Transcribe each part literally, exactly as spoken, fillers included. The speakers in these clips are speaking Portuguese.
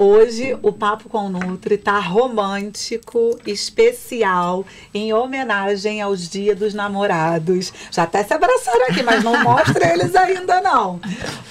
Hoje o Papo com o Nutri tá romântico, especial, em homenagem aos Dia dos Namorados. Já até se abraçaram aqui, mas não mostra eles ainda não.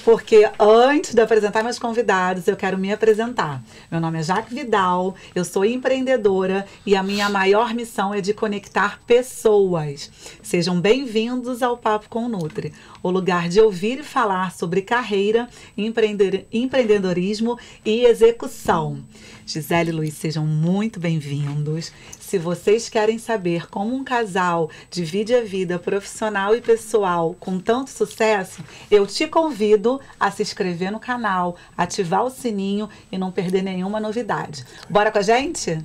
Porque antes de apresentar meus convidados, eu quero me apresentar. Meu nome é Jac Vidal, eu sou empreendedora e a minha maior missão é de conectar pessoas. Sejam bem-vindos ao Papo com o Nutri, o lugar de ouvir e falar sobre carreira, empreendedorismo e execução. Execução. Gisele e Luiz, sejam muito bem-vindos. Se vocês querem saber como um casal divide a vida profissional e pessoal com tanto sucesso, eu te convido a se inscrever no canal, ativar o sininho e não perder nenhuma novidade. Bora com a gente?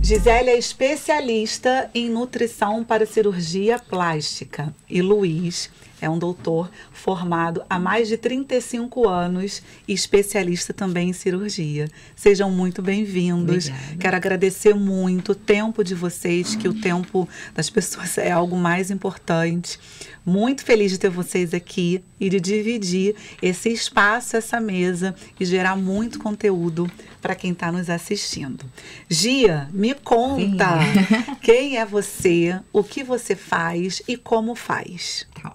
Gisele é especialista em nutrição para cirurgia plástica e Luiz é um doutor formado há mais de trinta e cinco anos e especialista também em cirurgia. Sejam muito bem-vindos. Quero agradecer muito o tempo de vocês, que o tempo das pessoas é algo mais importante. Muito feliz de ter vocês aqui e de dividir esse espaço, essa mesa e gerar muito conteúdo para quem está nos assistindo. Gia, me conta. Sim. Quem é você, o que você faz e como faz? Tá.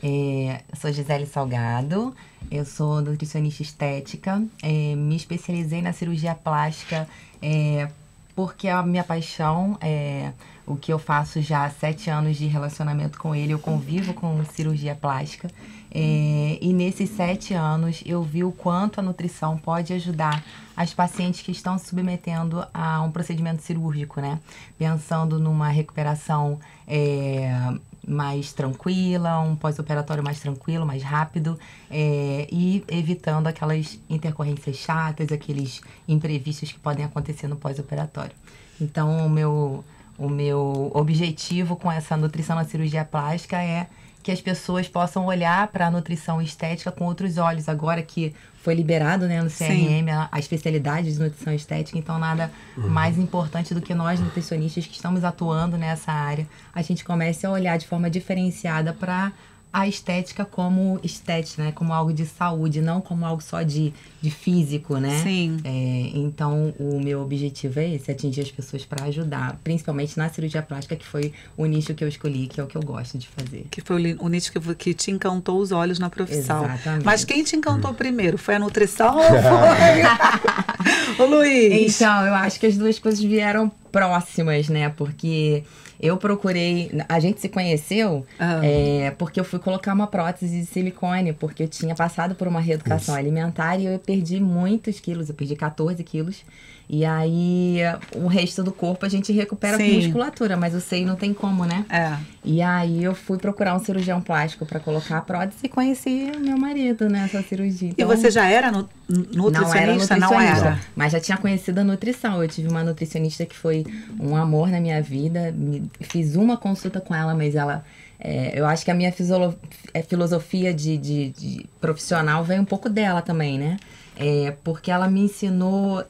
É, sou Gisele Salgado, eu sou nutricionista estética, é, me especializei na cirurgia plástica é, porque a minha paixão é... O que eu faço já há sete anos de relacionamento com ele, eu convivo com cirurgia plástica. É, e nesses sete anos eu vi o quanto a nutrição pode ajudar as pacientes que estão se submetendo a um procedimento cirúrgico, né? Pensando numa recuperação é, mais tranquila, um pós-operatório mais tranquilo, mais rápido. É, e evitando aquelas intercorrências chatas, aqueles imprevistos que podem acontecer no pós-operatório. Então, o meu... O meu objetivo com essa nutrição na cirurgia plástica é que as pessoas possam olhar para a nutrição estética com outros olhos. Agora que foi liberado, né, no C R M a, a especialidade de nutrição estética, então nada uhum. mais importante do que nós nutricionistas que estamos atuando nessa área, a gente comece a olhar de forma diferenciada para a estética como estética, né? Como algo de saúde, não como algo só de, de físico, né? Sim. É, então, o meu objetivo é esse, atingir as pessoas para ajudar, principalmente na cirurgia plástica, que foi o nicho que eu escolhi, que é o que eu gosto de fazer. Que foi o nicho que, que te encantou os olhos na profissão. Exatamente. Mas quem te encantou hum. primeiro? Foi a nutrição ou foi o Luiz? Então, eu acho que as duas coisas vieram próximas, né? Porque... Eu procurei... A gente se conheceu ah. é, porque eu fui colocar uma prótese de silicone, porque eu tinha passado por uma reeducação Isso. alimentar e eu perdi muitos quilos. Eu perdi quatorze quilos. E aí, o resto do corpo a gente recupera Sim. com musculatura, mas o seio não tem como, né? É. E aí, eu fui procurar um cirurgião plástico para colocar a prótese e conheci meu marido nessa cirurgia. Então, e você já era nu nutricionista? Não era nutricionista, não era. Mas já tinha conhecido a nutrição. Eu tive uma nutricionista que foi um amor na minha vida. Me, fiz uma consulta com ela, mas ela... É, eu acho que a minha filosofia de, de, de profissional veio um pouco dela também, né? É, porque ela me ensinou...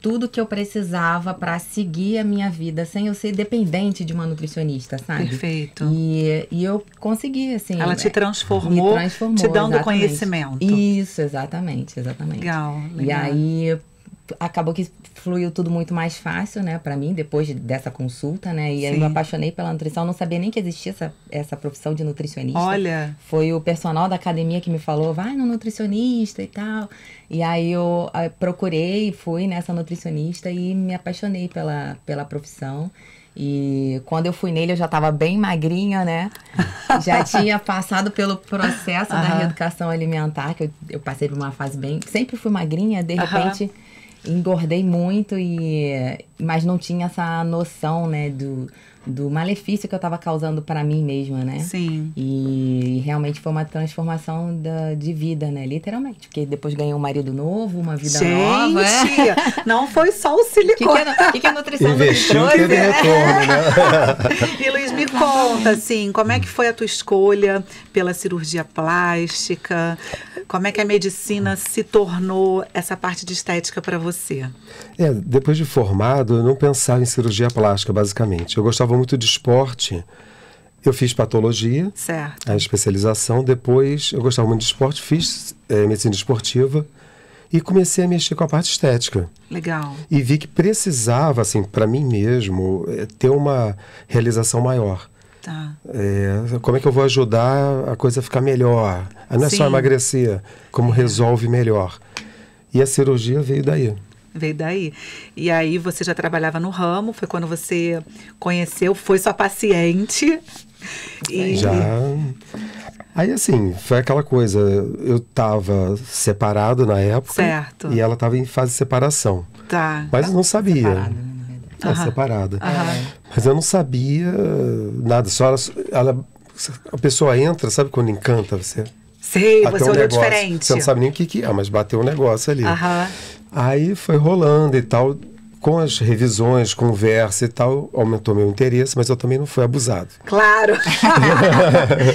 tudo que eu precisava para seguir a minha vida, sem eu ser dependente de uma nutricionista, sabe? Perfeito. E, e eu consegui, assim... Ela te transformou, me transformou te dando exatamente. Conhecimento. Isso, exatamente, exatamente. Legal, legal. E aí, acabou que fluiu tudo muito mais fácil, né, para mim, depois dessa consulta, né? E Sim. aí eu me apaixonei pela nutrição, não sabia nem que existia essa, essa profissão de nutricionista. Olha! Foi o personal da academia que me falou, vai no nutricionista e tal... E aí eu procurei, fui nessa nutricionista e me apaixonei pela, pela profissão. E quando eu fui nele, eu já tava bem magrinha, né? Já tinha passado pelo processo uh-huh. da reeducação alimentar, que eu, eu passei por uma fase bem... Sempre fui magrinha, de repente... Uh-huh. Engordei muito, e mas não tinha essa noção, né, do, do malefício que eu estava causando para mim mesma, né? Sim. E realmente foi uma transformação da, de vida, né? Literalmente. Porque depois ganhei um marido novo, uma vida Gente, nova. Gente, é? Não foi só o silicone. O que, que, que, que a nutrição nos trouxe, né? Retorno, né? E Luiz, me conta, assim, como é que foi a tua escolha pela cirurgia plástica? Como é que a medicina se tornou essa parte de estética para você? É, depois de formado, eu não pensava em cirurgia plástica, basicamente. Eu gostava muito de esporte. Eu fiz patologia, certo. A especialização. Depois, eu gostava muito de esporte, fiz é, medicina esportiva e comecei a mexer com a parte estética. Legal. E vi que precisava, assim, para mim mesmo, é, ter uma realização maior. Tá. É, como é que eu vou ajudar a coisa a ficar melhor? Não é Sim. só emagrecer, como é. resolve melhor. E a cirurgia veio daí. Veio daí. E aí você já trabalhava no ramo, foi quando você conheceu, foi sua paciente. E... Já. Aí assim, foi aquela coisa, eu tava separado na época. Certo. E ela tava em fase de separação. Tá. Mas eu não sabia. Separado. É, Aham. separada. Aham. Mas eu não sabia nada. Só ela, ela, a pessoa entra, sabe quando encanta você? Sei, bateu você um olhou diferente. Você não sabe nem o que, que é, mas bateu um negócio ali. Aham. Aí foi rolando e tal. Com as revisões, conversa e tal, aumentou meu interesse, mas eu também não fui abusado. Claro!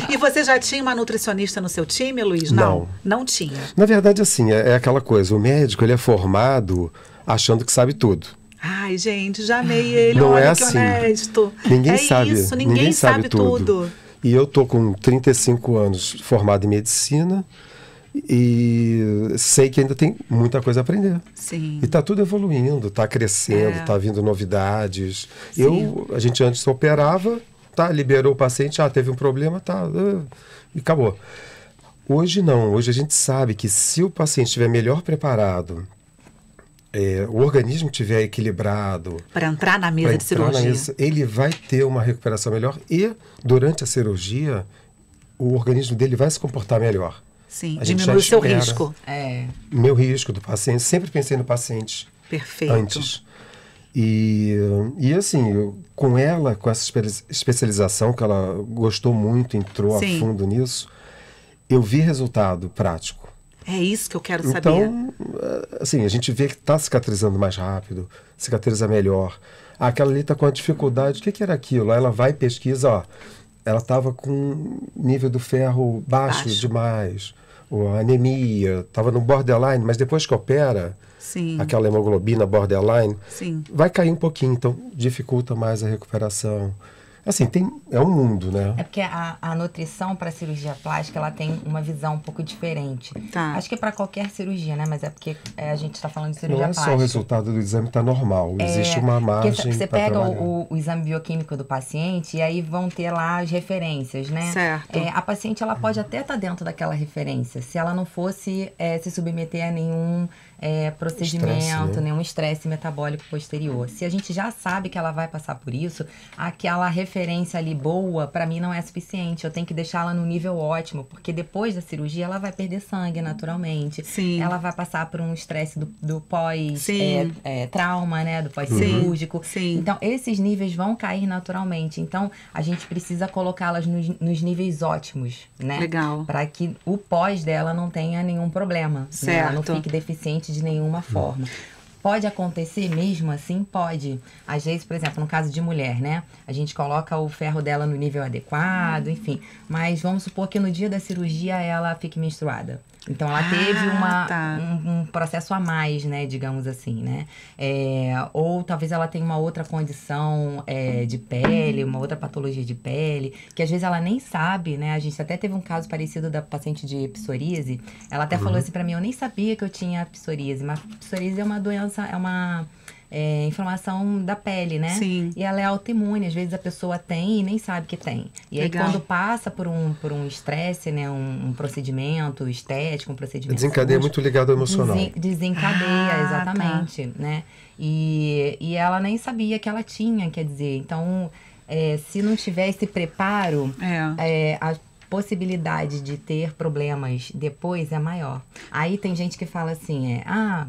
E você já tinha uma nutricionista no seu time, Luiz? Não. Não, não tinha. Na verdade, assim, é, é aquela coisa. O médico, ele é formado achando que sabe tudo. Ai, gente, já amei ele, não olha é que assim. honesto. Ninguém é sabe, isso, ninguém, ninguém sabe, sabe tudo. tudo. E eu tô com trinta e cinco anos formado em medicina e sei que ainda tem muita coisa a aprender. Sim. E tá tudo evoluindo, tá crescendo, é. tá vindo novidades. Sim. Eu, a gente antes operava, tá, liberou o paciente, ah, teve um problema, tá, e acabou. Hoje não, hoje a gente sabe que se o paciente estiver melhor preparado, É, o organismo estiver equilibrado... Para entrar na mesa de cirurgia. Na mesa, ele vai ter uma recuperação melhor e, durante a cirurgia, o organismo dele vai se comportar melhor. Sim, a gente diminui o seu risco. É. Meu risco do paciente, sempre pensei no paciente Perfeito. antes. E, e assim, eu, com ela, com essa especialização, que ela gostou muito, entrou Sim. a fundo nisso, eu vi resultado prático. É isso que eu quero saber. Então, assim, a gente vê que está cicatrizando mais rápido, cicatriza melhor. Aquela ali está com a dificuldade, o que, que era aquilo? Aí ela vai e pesquisa, ó, ela estava com nível do ferro baixo, baixo. demais, ou anemia, estava no borderline, mas depois que opera, Sim. aquela hemoglobina borderline, Sim. vai cair um pouquinho, então dificulta mais a recuperação. Assim, tem, é um mundo, né? É porque a, a nutrição para cirurgia plástica, ela tem uma visão um pouco diferente. Tá. Acho que é para qualquer cirurgia, né? Mas é porque é, a gente está falando de cirurgia plástica. Não é plástica. Só o resultado do exame está normal. É, existe uma margem para Você pega o, o exame bioquímico do paciente e aí vão ter lá as referências, né? Certo. É, a paciente, ela pode até estar tá dentro daquela referência, se ela não fosse é, se submeter a nenhum... É, procedimento, estresse, né? nenhum estresse metabólico posterior. Se a gente já sabe que ela vai passar por isso, aquela referência ali boa, pra mim não é suficiente. Eu tenho que deixá-la no nível ótimo, porque depois da cirurgia ela vai perder sangue naturalmente. Sim. Ela vai passar por um estresse do, do pós-trauma, é, é, né? Do pós-cirúrgico. Sim. Então, esses níveis vão cair naturalmente. Então, a gente precisa colocá-las nos, nos níveis ótimos, né? Legal. Pra que o pós dela não tenha nenhum problema. Certo. Né? Ela não fique deficiente de nenhuma forma. Pode acontecer mesmo assim? Pode. Às vezes, por exemplo, no caso de mulher, né? A gente coloca o ferro dela no nível adequado, enfim. Mas vamos supor que no dia da cirurgia ela fique menstruada. Então, ela ah, teve uma, tá. um, um processo a mais, né? Digamos assim, né? É, ou talvez ela tenha uma outra condição é, de pele, uma outra patologia de pele, que às vezes ela nem sabe, né? A gente até teve um caso parecido da paciente de psoríase. Ela até uhum. falou assim pra mim, eu nem sabia que eu tinha psoríase. Mas psoríase é uma doença, é uma... É, inflamação da pele, né? Sim. E ela é autoimune, às vezes a pessoa tem e nem sabe que tem. E Legal. aí quando passa por um por um estresse, né? Um, um procedimento estético, um procedimento... Desencadeia cirúrgico, muito ligado ao emocional. Desen desencadeia, ah, exatamente, tá. né? E, e ela nem sabia que ela tinha, quer dizer. Então, é, se não tiver esse preparo... É. É, a, possibilidade de ter problemas depois é maior. Aí tem gente que fala assim, é, ah,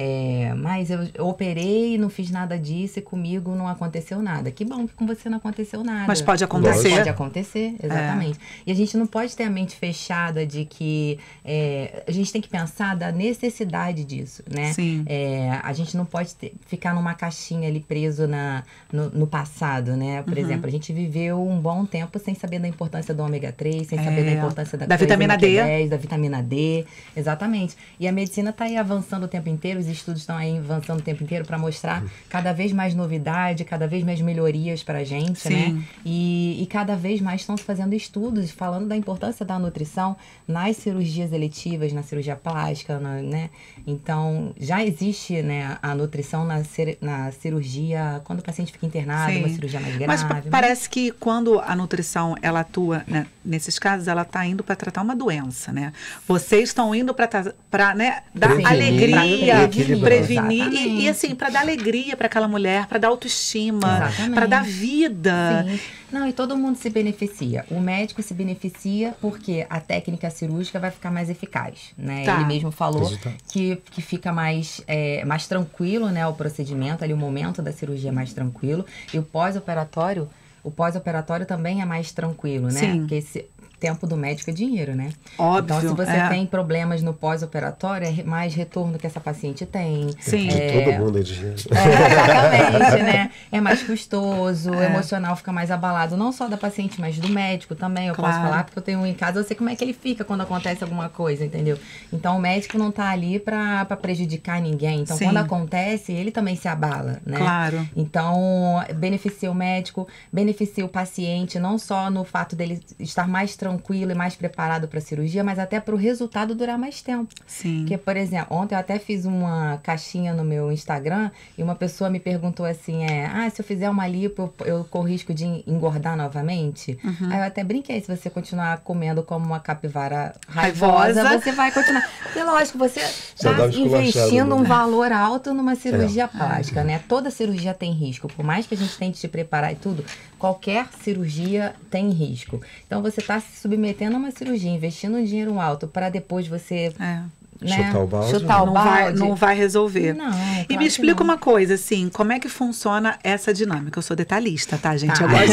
É, mas eu operei, não fiz nada disso e comigo não aconteceu nada. Que bom que com você não aconteceu nada. Mas pode acontecer. Mas pode acontecer, exatamente. É. E a gente não pode ter a mente fechada de que... É, a gente tem que pensar da necessidade disso, né? Sim. É, a gente não pode ter, ficar numa caixinha ali preso na, no, no passado, né? Por uhum. exemplo, a gente viveu um bom tempo sem saber da importância do ômega três, sem é. saber da importância da, da vitamina D, da vitamina D. Exatamente. E a medicina está aí avançando o tempo inteiro. Os estudos estão aí avançando o tempo inteiro para mostrar cada vez mais novidade, cada vez mais melhorias para a gente, Sim. né? E, e cada vez mais estão se fazendo estudos falando da importância da nutrição nas cirurgias eletivas, na cirurgia plástica, na, né? Então, já existe, né, a nutrição na, na cirurgia, quando o paciente fica internado, Sim. uma cirurgia mais grave. Mas, mas parece que quando a nutrição, ela atua, né, nesses casos, ela está indo para tratar uma doença, né? Vocês estão indo para, né, dar prevenir, alegria... Prevenir, prevenir e, e assim, para dar alegria para aquela mulher, para dar autoestima, para dar vida. Sim. Não, e todo mundo se beneficia. O médico se beneficia porque a técnica cirúrgica vai ficar mais eficaz, né? Tá. Ele mesmo falou que, que fica mais, é, mais tranquilo, né, o procedimento, ali o momento da cirurgia é mais tranquilo. E o pós-operatório, o pós-operatório também é mais tranquilo, né? Sim. Porque esse... tempo do médico é dinheiro, né? Óbvio. Então, se você é. tem problemas no pós-operatório, é mais retorno que essa paciente tem. Sim. É... Todo mundo é dinheiro. É, exatamente, né? É mais custoso, é. o emocional fica mais abalado, não só da paciente, mas do médico também. Eu claro. posso falar, porque eu tenho um em casa, eu sei como é que ele fica quando acontece alguma coisa, entendeu? Então, o médico não tá ali pra, pra prejudicar ninguém. Então, Sim. quando acontece, ele também se abala, né? Claro. Então, beneficia o médico, beneficia o paciente, não só no fato dele estar mais tranquilo, tranquilo e mais preparado para a cirurgia, mas até para o resultado durar mais tempo. Sim. Porque, por exemplo, ontem eu até fiz uma caixinha no meu Instagram e uma pessoa me perguntou assim, é, ah, se eu fizer uma lipo, eu corro risco de engordar novamente? Uhum. Aí eu até brinquei, se você continuar comendo como uma capivara raivosa, raivosa. você vai continuar. E lógico, você está investindo um valor alto numa cirurgia é. plástica, é. né? Toda cirurgia tem risco. Por mais que a gente tente te preparar e tudo, qualquer cirurgia tem risco. Então, você está se submetendo a uma cirurgia, investindo um dinheiro alto para depois você... É. Né? Chutar o balde, Chutar não, o balde. Vai, não vai resolver. Não, é claro. E me explica uma coisa, assim, como é que funciona essa dinâmica? Eu sou detalhista, tá, gente? Ah, eu gosto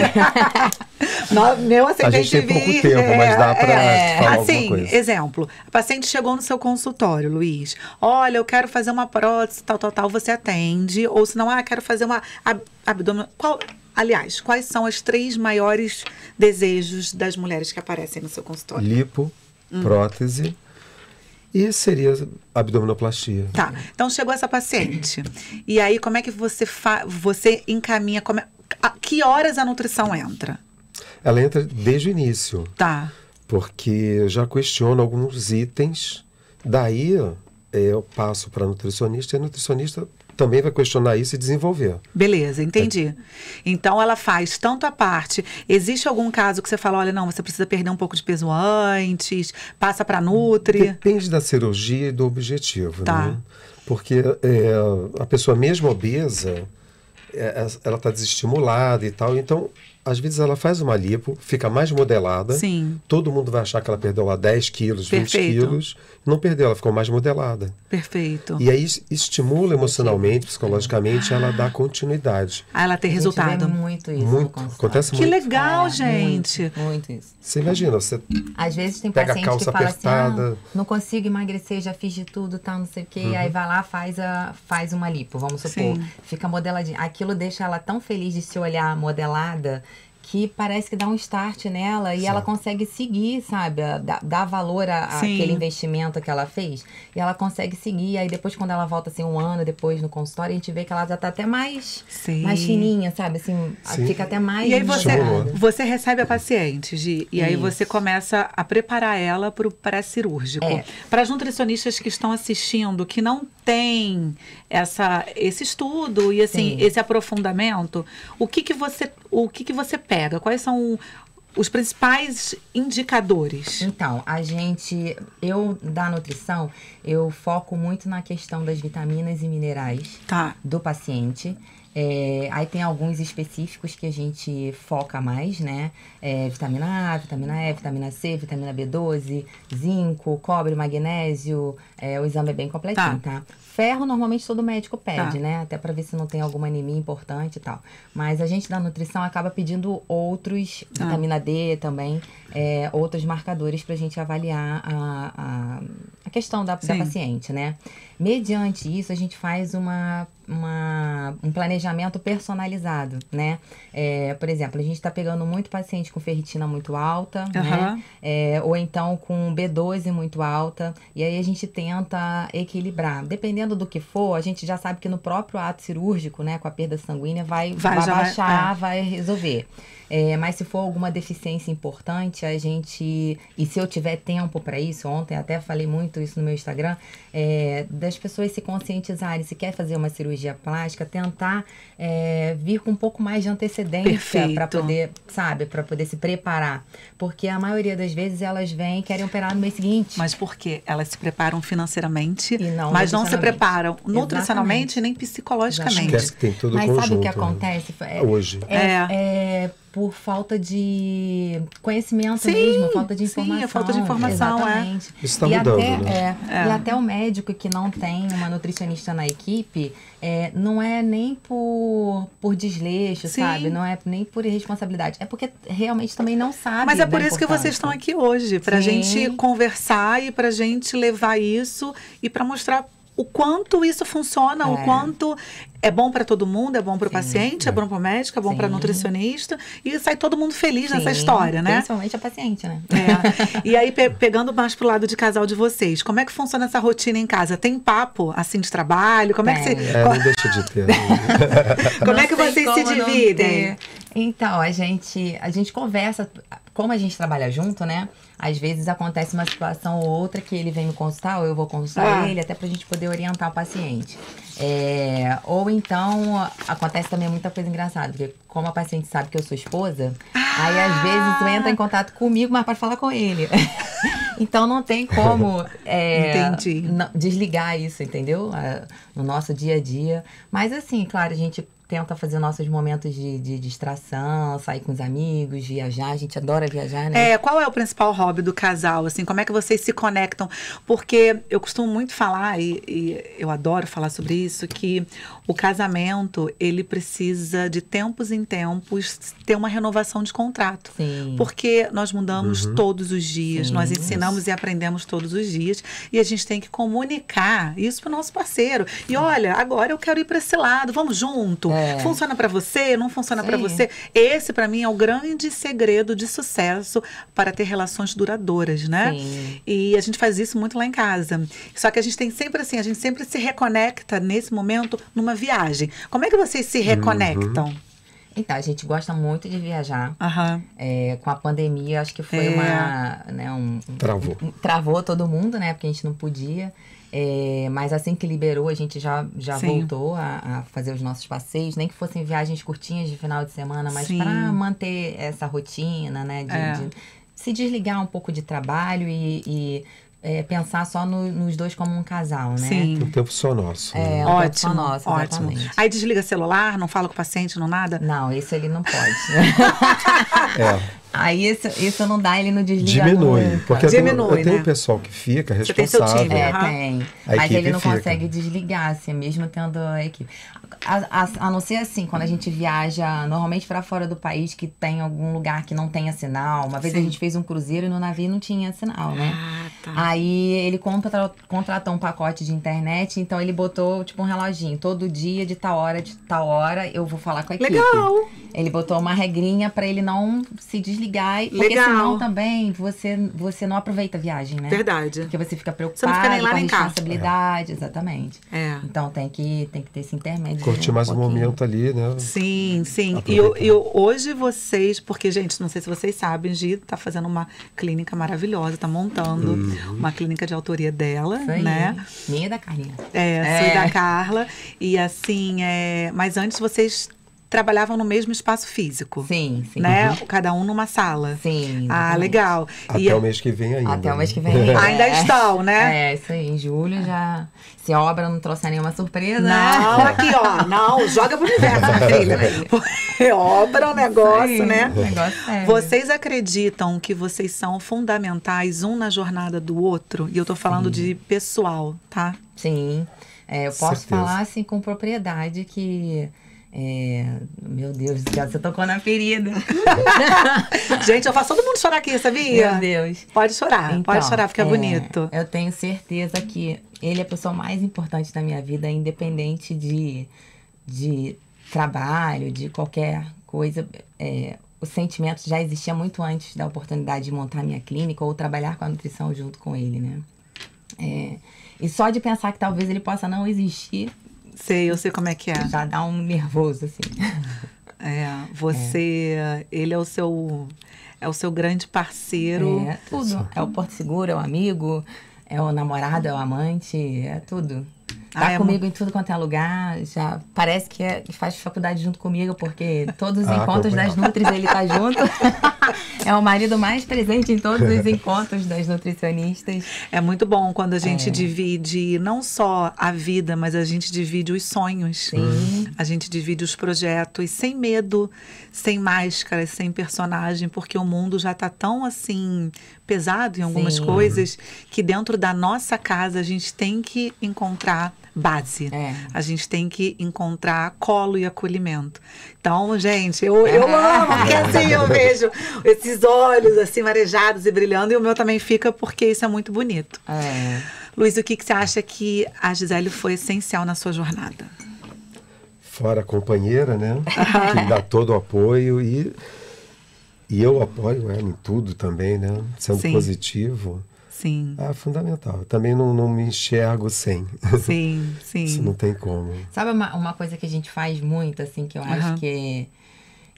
de... Não, meu acidente, a gente tem pouco tempo, é, mas dá pra é, falar assim, alguma coisa. Exemplo, a paciente chegou no seu consultório, Luiz. Olha, eu quero fazer uma prótese, tal, tal, tal. Você atende? Ou se não, ah, quero fazer uma ab abdominal... Qual... Aliás, quais são os três maiores desejos das mulheres que aparecem no seu consultório? Lipo, hum. prótese e seria abdominoplastia. Tá, então chegou essa paciente. E aí, como é que você, fa você encaminha, como é, a que horas a nutrição entra? Ela entra desde o início. Tá. Porque já questiono alguns itens, daí eu passo para nutricionista e a nutricionista... também vai questionar isso e desenvolver. Beleza, entendi. É. Então, ela faz tanto a parte... Existe algum caso que você fala, olha, não, você precisa perder um pouco de peso antes, passa para Nutri? Depende da cirurgia e do objetivo, tá. né? Porque é, a pessoa mesmo obesa, é, ela está desestimulada e tal, então... Às vezes ela faz uma lipo, fica mais modelada. Sim. Todo mundo vai achar que ela perdeu lá dez quilos, Perfeito. vinte quilos. Não perdeu, ela ficou mais modelada. Perfeito. E aí estimula emocionalmente, psicologicamente, ah. ela dá continuidade. Ah, ela tem resultado. Muito isso. Muito. Acontece muito. Que legal, é, gente. Muito, muito isso. Você imagina, você Às vezes tem pega paciente a calça que fala apertada. Assim, ah, não consigo emagrecer, já fiz de tudo, tal, não sei o quê. Uhum. Aí vai lá, faz, a, faz uma lipo, vamos supor. Sim. Fica modeladinha. Aquilo deixa ela tão feliz de se olhar modelada... que parece que dá um start nela e Sim. ela consegue seguir, sabe? Dá, dá valor àquele investimento que ela fez e ela consegue seguir. Aí depois, quando ela volta, assim, um ano depois no consultório, a gente vê que ela já tá até mais, mais fininha, sabe? Assim, Sim. fica até mais... E aí você, você recebe a paciente, Gi, e Isso. aí você começa a preparar ela para o pré-cirúrgico. É. Para as nutricionistas que estão assistindo, que não tem essa, esse estudo e, assim, Sim. esse aprofundamento, o que que você, o que que você pensa? Quais são os principais indicadores? Então, a gente... Eu, da nutrição, eu foco muito na questão das vitaminas e minerais tá. do paciente. É, aí tem alguns específicos que a gente foca mais, né? É, vitamina A, vitamina E, vitamina C, vitamina B doze, zinco, cobre, magnésio. É, o exame é bem completinho, tá? tá? Ferro, normalmente, todo médico pede, tá. né? Até pra ver se não tem alguma anemia importante e tal. Mas a gente da nutrição acaba pedindo outros, tá. vitamina D também, é, outros marcadores pra gente avaliar a, a, a questão da, da paciente, né? Mediante isso, a gente faz uma... Uma, um planejamento personalizado, né? É, por exemplo, a gente tá pegando muito paciente com ferritina muito alta, uhum. né? É, ou então com B doze muito alta. E aí a gente tenta equilibrar. Dependendo do que for, a gente já sabe que no próprio ato cirúrgico, né? Com a perda sanguínea, vai, vai, vai baixar, vai, é. vai resolver. É, mas se for alguma deficiência importante, a gente... E se eu tiver tempo para isso, ontem até falei muito isso no meu Instagram, é, das pessoas se conscientizarem, se quer fazer uma cirurgia plástica, tentar é, vir com um pouco mais de antecedência para poder, sabe, para poder se preparar. Porque a maioria das vezes elas vêm e querem operar no mês seguinte. Mas por quê? Elas se preparam financeiramente, e não, mas não se preparam nutricionalmente nem psicologicamente. Esquece que tem tudo mas conjunto, sabe o que acontece? Né? É, Hoje. É... é, é por falta de conhecimento sim, mesmo, falta de informação. Sim, é falta de informação, exatamente. É. Isso tá mudando, até, né? É, é. E até o médico que não tem uma nutricionista na equipe, é, não é nem por, por desleixo, sim. sabe? Não é nem por irresponsabilidade. É porque realmente também não sabe. Mas é por isso que vocês estão aqui hoje, pra sim. gente conversar e pra gente levar isso e pra mostrar o quanto isso funciona, é. o quanto... É bom para todo mundo, é bom para o paciente, é, é bom para o médico, é bom para nutricionista. E sai todo mundo feliz sim, nessa história, né? Principalmente a paciente, né? É. E aí, pe pegando mais pro lado de casal de vocês, como é que funciona essa rotina em casa? Tem papo, assim, de trabalho? Como é, é que você... É, não deixa de ter. Como não é que vocês se dividem? Então, a gente, a gente conversa... Como a gente trabalha junto, né? Às vezes acontece uma situação ou outra que ele vem me consultar ou eu vou consultar ah. ele, até pra gente poder orientar o paciente. É, ou então, acontece também muita coisa engraçada, porque como a paciente sabe que eu sou esposa, ah. aí às vezes tu entra em contato comigo, mas para falar com ele. Então não tem como é, desligar isso, entendeu? No nosso dia a dia. Mas assim, claro, a gente... Tenta fazer nossos momentos de, de distração, sair com os amigos, viajar. A gente adora viajar, né? É, qual é o principal hobby do casal, assim? Como é que vocês se conectam? Porque eu costumo muito falar, e, e eu adoro falar sobre isso, que o casamento, ele precisa, de tempos em tempos, ter uma renovação de contrato. Sim. Porque nós mudamos uhum. todos os dias, sim, nós ensinamos isso. e aprendemos todos os dias. E a gente tem que comunicar isso pro nosso parceiro. E sim. olha, agora eu quero ir para esse lado, vamos junto. É. É. Funciona pra você, não funciona pra você. Esse, pra mim, é o grande segredo de sucesso para ter relações duradouras, né? Sim. E a gente faz isso muito lá em casa. Só que a gente tem sempre assim, a gente sempre se reconecta nesse momento numa viagem. Como é que vocês se reconectam? Uhum. Então, a gente gosta muito de viajar. Uhum. É, com a pandemia, acho que foi é. uma... Né, um, travou. Um, um, travou todo mundo, né? Porque a gente não podia... É, mas assim que liberou, a gente já, já voltou a, a fazer os nossos passeios. Nem que fossem viagens curtinhas de final de semana, mas para manter essa rotina, né? De, é. de se desligar um pouco de trabalho e... e É, pensar só no, nos dois como um casal, né? Sim. Um tempo só nosso. Né? É, um ótimo, tempo só nosso, exatamente. Ótimo. Aí desliga celular, não fala com o paciente, não nada? Não, isso ele não pode. é. Aí isso, isso não dá, ele não desliga Diminui. Nunca. Porque Diminui, tem né? o pessoal que fica responsável. Você tem seu time, é, né? tem. A Mas ele não fica. consegue desligar, assim, mesmo tendo a equipe. A, a, a não ser assim, quando a gente viaja normalmente pra fora do país, que tem algum lugar que não tenha sinal. Uma vez sim. a gente fez um cruzeiro e no navio não tinha sinal, né? Ah, tá. Aí ele contra, contratou um pacote de internet, então ele botou tipo um reloginho. Todo dia, de tal hora, de tal hora, eu vou falar com a equipe. Legal! Ele botou uma regrinha pra ele não se desligar. Porque legal. senão também você, você não aproveita a viagem, né? Verdade. Porque você fica preocupado você não fica nem lá, com a responsabilidade. É. Exatamente. É. Então tem que, tem que ter esse intermédio. Curtir mais um, um momento ali, né? Sim, sim. E eu, eu, hoje vocês... Porque, gente, não sei se vocês sabem, Gi tá fazendo uma clínica maravilhosa, tá montando uhum. uma clínica de autoria dela, sim. né? Minha e da Carlinha. É, é. sou da Carla. E assim, é, mas antes vocês... trabalhavam no mesmo espaço físico. Sim, sim. Né? Uhum. Cada um numa sala. Sim. Ah, exatamente. Legal. Até e o é... mês que vem ainda. Até o mês que vem ainda. Ainda estão, né? É, isso aí. Em julho já... Se a obra não trouxer nenhuma surpresa... Não, né? Aqui, ó. Não, joga pro universo, filha. É obra, um negócio, isso aí, né? Um negócio sério. Vocês acreditam que vocês são fundamentais, um na jornada do outro? E eu tô falando, sim, de pessoal, tá? Sim. É, eu posso, certeza, falar, assim, com propriedade que... É, meu Deus, você tocou na ferida. Gente, eu faço todo mundo chorar aqui, sabia? Meu Deus. Pode chorar, então, pode chorar, fica é, bonito. Eu tenho certeza que ele é a pessoa mais importante da minha vida, independente de, de trabalho, de qualquer coisa. É, o sentimento já existia muito antes da oportunidade de montar minha clínica ou trabalhar com a nutrição junto com ele, né? É, e só de pensar que talvez ele possa não existir, sei, eu sei como é que é. Já dá um nervoso, assim. É, você... É. Ele é o seu... É o seu grande parceiro. É, é tudo. É o porto seguro, é o amigo, é o namorado, é o amante, é tudo. Tá ah, é comigo muito... em tudo quanto é lugar. Já parece que é, faz faculdade junto comigo, porque todos os ah, encontros das Nutris ele tá junto. É o marido mais presente em todos os encontros das nutricionistas. É muito bom quando a gente é. divide não só a vida, mas a gente divide os sonhos. Sim. A gente divide os projetos sem medo, sem máscara, sem personagem, porque o mundo já tá tão assim... pesado em algumas, sim, coisas, que dentro da nossa casa a gente tem que encontrar base. É. A gente tem que encontrar colo e acolhimento. Então, gente, eu, eu amo, porque assim eu vejo esses olhos assim marejados e brilhando, e o meu também fica, porque isso é muito bonito. É. Luiz, o que, que você acha que a Gisele foi essencial na sua jornada? Fora a companheira, né? Que dá todo o apoio e... E eu apoio ela em tudo também, né? Sendo, sim, positivo. Sim. É fundamental. Eu também não, não me enxergo sem. Sim, sim. Isso não tem como. Sabe uma, uma coisa que a gente faz muito, assim, que eu, uhum, acho que,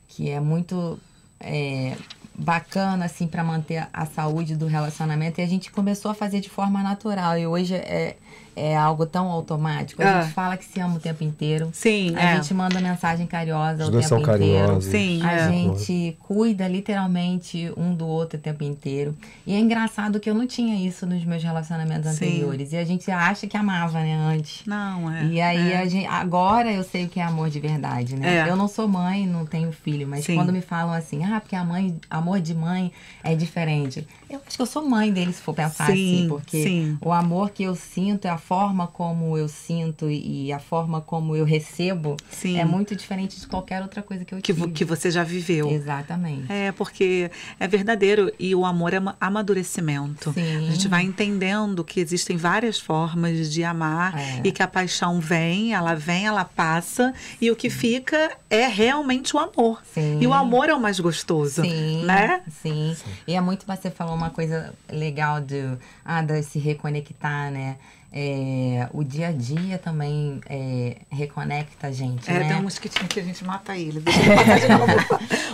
que é muito é, bacana, assim, para manter a saúde do relacionamento? E a gente começou a fazer de forma natural. E hoje é... é algo tão automático. A ah. gente fala que se ama o tempo inteiro. Sim, A é. gente manda mensagem carinhosa o tempo inteiro. Sim, a é. gente cuida literalmente um do outro o tempo inteiro. E é engraçado que eu não tinha isso nos meus relacionamentos, sim, anteriores. E a gente acha que amava, né, antes. Não, é. E aí, é. a gente, agora eu sei o que é amor de verdade, né? É. Eu não sou mãe, não tenho filho. Mas, sim, quando me falam assim, ah, porque a mãe, amor de mãe é diferente. Eu acho que eu sou mãe dele, se for pensar, sim, assim. Porque, sim, o amor que eu sinto é a forma como eu sinto e a forma como eu recebo, sim, é muito diferente de qualquer outra coisa que eu tive. Que, que você já viveu. Exatamente. É, porque é verdadeiro. E o amor é amadurecimento. Sim. A gente vai entendendo que existem várias formas de amar, é. e que a paixão vem, ela vem, ela passa, e o que, sim, fica é realmente o amor. Sim. E o amor é o mais gostoso, sim, né? Sim. Sim. E é muito, você falou uma coisa legal de, ah, de se reconectar, né? É, o dia a dia também é, reconecta a gente, é, né? Tem um mosquitinho que a gente mata ele. Deixa eu matar de novo.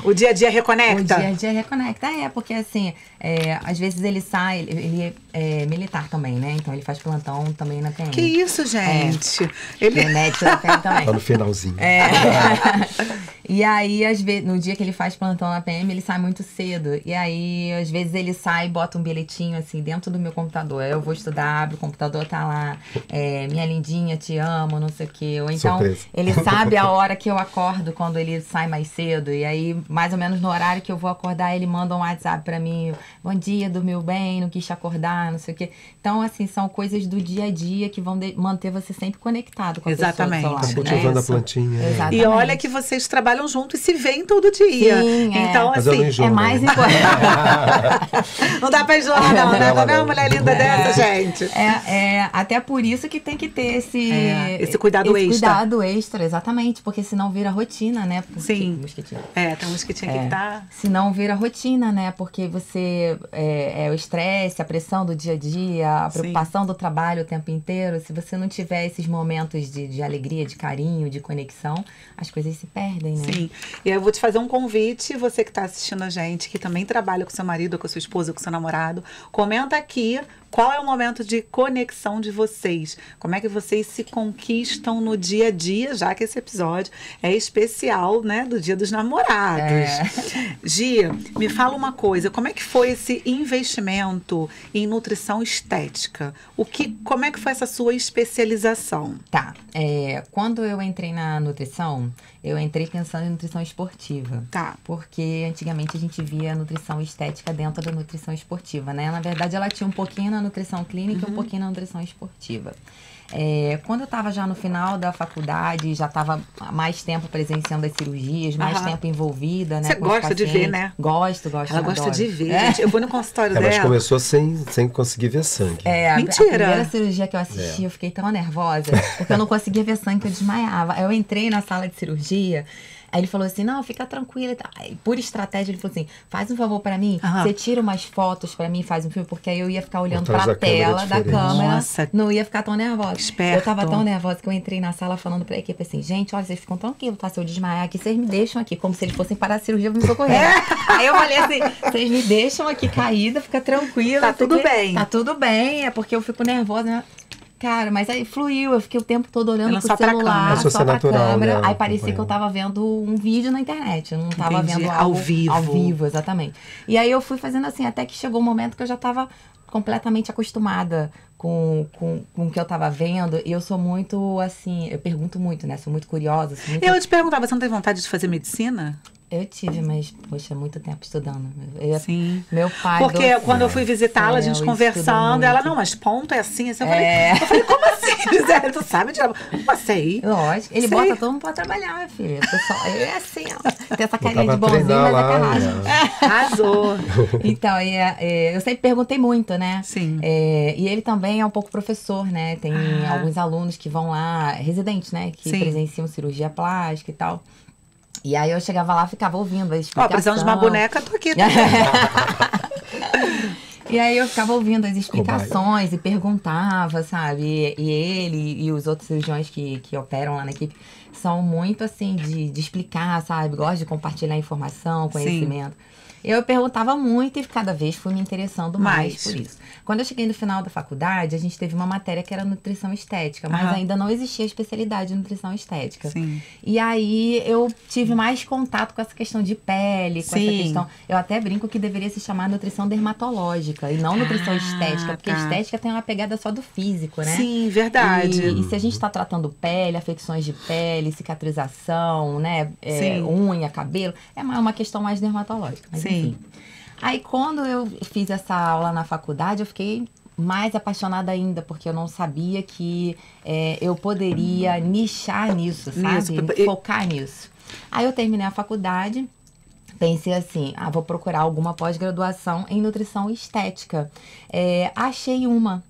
O dia a dia reconecta? O dia a dia reconecta, é, porque assim, é, às vezes ele sai, ele, ele é militar também, né? Então ele faz plantão também na T N. Que isso, gente? É, ele mete na T N também. Tá no finalzinho. É. E aí, às vezes, no dia que ele faz plantão na P M, ele sai muito cedo. E aí, às vezes, ele sai e bota um bilhetinho, assim, dentro do meu computador. Eu vou estudar, abro o computador, tá lá, é, minha lindinha, te amo, não sei o quê. Ou então, surpresa, ele sabe a hora que eu acordo, quando ele sai mais cedo. E aí, mais ou menos no horário que eu vou acordar, ele manda um WhatsApp pra mim. Bom dia, dormiu bem, não quis te acordar, não sei o quê. Então, assim, são coisas do dia a dia que vão manter você sempre conectado com a, exatamente, pessoa do seu lado. Cultivando, né, a plantinha. Exatamente. E olha que vocês trabalham junto e se veem todo dia. Sim, então, é. assim, enjoo, é mais importante. Não dá pra enjoar, não, né? Como é uma mulher linda é, dessa, gente? É, é, até por isso que tem que ter esse... É, esse cuidado esse extra. Esse cuidado extra, exatamente, porque senão vira rotina, né? Porque, sim. Mosquitinho. É, tem um mosquitinho aqui é. que tá... Senão vira rotina, né? Porque você... É, é o estresse, a pressão do dia a dia, a preocupação, sim, do trabalho o tempo inteiro. Se você não tiver esses momentos de, de alegria, de carinho, de conexão, as coisas se perdem, né? Sim, e aí eu vou te fazer um convite, você que está assistindo a gente, que também trabalha com seu marido, com sua esposa, com seu namorado, comenta aqui Qual é o momento de conexão de vocês? Como é que vocês se conquistam no dia a dia, já que esse episódio é especial, né, do Dia dos Namorados. É. Gia, me fala uma coisa, como é que foi esse investimento em nutrição estética? O que, como é que foi essa sua especialização? Tá, é, quando eu entrei na nutrição, eu entrei pensando em nutrição esportiva. Tá. Porque antigamente a gente via a nutrição estética dentro da nutrição esportiva, né? Na verdade, ela tinha um pouquinho na nutrição clínica e uhum. um pouquinho na nutrição esportiva. É, quando eu estava já no final da faculdade, já estava mais tempo presenciando as cirurgias, mais uhum. tempo envolvida, né? Você gosta de ver, né? Gosto, gosto. Ela adoro. Gosta de ver, é. gente. Eu vou no consultório é, dela. Mas começou sem, sem conseguir ver sangue. É, mentira. A, a primeira cirurgia que eu assisti, é. eu fiquei tão nervosa, porque eu não conseguia ver sangue, que eu desmaiava. Eu entrei na sala de cirurgia. Aí ele falou assim, não, fica tranquila. Aí, por estratégia, ele falou assim, faz um favor pra mim, ah. você tira umas fotos pra mim, faz um filme, porque aí eu ia ficar olhando pra a tela da câmera, nossa, não ia ficar tão nervosa. Esperto. Eu tava tão nervosa que eu entrei na sala falando pra equipe assim, gente, olha, vocês ficam tranquilos, tá? Se eu desmaiar aqui, vocês me deixam aqui, como se eles fossem parar a cirurgia pra me socorrer. É. Aí eu falei assim, vocês me deixam aqui caída, fica tranquila. Tá tudo porque... bem. Tá tudo bem, é porque eu fico nervosa, né? Cara, mas aí fluiu, eu fiquei o tempo todo olhando pro celular, só pra câmera. Aí parecia que eu tava vendo um vídeo na internet, eu não tava vendo algo ao vivo. Ao vivo, exatamente. E aí eu fui fazendo assim, até que chegou um momento que eu já tava completamente acostumada com, com, com o que eu tava vendo. E eu sou muito, assim, eu pergunto muito, né? Sou muito curiosa. Sou muito... Eu te perguntava, você não tem vontade de fazer medicina? Eu tive, mas, poxa, muito tempo estudando. Eu, sim. Meu pai... Porque doce, quando eu fui visitá-la, é, a gente conversando, ela, não, mas ponto é assim, assim. Eu falei, é. eu falei como assim, Gisele? Tu sabe de novo? Mas sei. Lógico. Ele sei. Bota todo mundo pra trabalhar, minha filha. Ele é assim, ó. Tem essa carinha de bonzinho, mas é carragem. Arrasou. Então, é, é, eu sempre perguntei muito, né? Sim. É, e ele também é um pouco professor, né? Tem ah. alguns alunos que vão lá, residentes, né? Que sim. presenciam cirurgia plástica e tal. E aí eu chegava lá, ficava ouvindo a explicação. Ó, precisamos de uma boneca, tô aqui. Tô. E aí eu ficava ouvindo as explicações oh, e perguntava, sabe? E, e ele e os outros cirurgiões que, que operam lá na equipe são muito, assim, de, de explicar, sabe? Gosto de compartilhar informação, conhecimento. Sim. Eu perguntava muito e cada vez fui me interessando mais, mais por isso. Quando eu cheguei no final da faculdade, a gente teve uma matéria que era nutrição estética, mas uhum. ainda não existia especialidade de nutrição estética. Sim. E aí eu tive mais contato com essa questão de pele, com sim. essa questão... Eu até brinco que deveria se chamar nutrição dermatológica e não nutrição ah, estética, porque tá. estética tem uma pegada só do físico, né? Sim, verdade. E, e se a gente tá tratando pele, afecções de pele, cicatrização, né? É, unha, cabelo, é uma questão mais dermatológica. Mas sim. Sim. Aí quando eu fiz essa aula na faculdade, eu fiquei mais apaixonada ainda, porque eu não sabia que é, eu poderia nichar nisso, sabe? Nisso, focar nisso. Aí eu terminei a faculdade, pensei assim, ah, vou procurar alguma pós-graduação em nutrição estética. É, achei uma.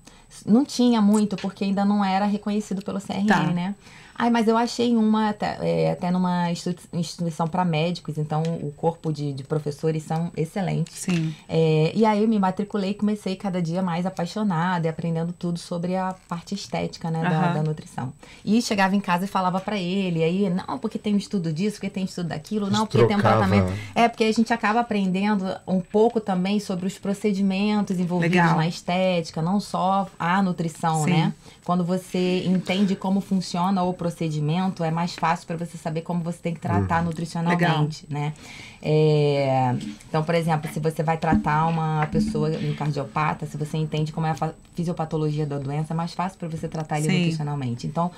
Não tinha muito, porque ainda não era reconhecido pelo C R M, tá. né? Ai, mas eu achei uma, até, é, até numa instituição para médicos, então o corpo de, de professores são excelentes. Sim. É, e aí eu me matriculei e comecei cada dia mais apaixonada e aprendendo tudo sobre a parte estética, né, uhum. da, da nutrição. E chegava em casa e falava para ele, aí, não, porque tem um estudo disso, porque tem um estudo daquilo, não, porque tem um tratamento. É, porque a gente acaba aprendendo um pouco também sobre os procedimentos envolvidos legal. Na estética, não só a nutrição, sim. né? Quando você entende como funciona o procedimento, é mais fácil para você saber como você tem que tratar uhum. nutricionalmente, legal. Né? É, então, por exemplo, se você vai tratar uma pessoa, um cardiopata, se você entende como é a fisiopatologia da doença, é mais fácil para você tratar ele sim. nutricionalmente. Então,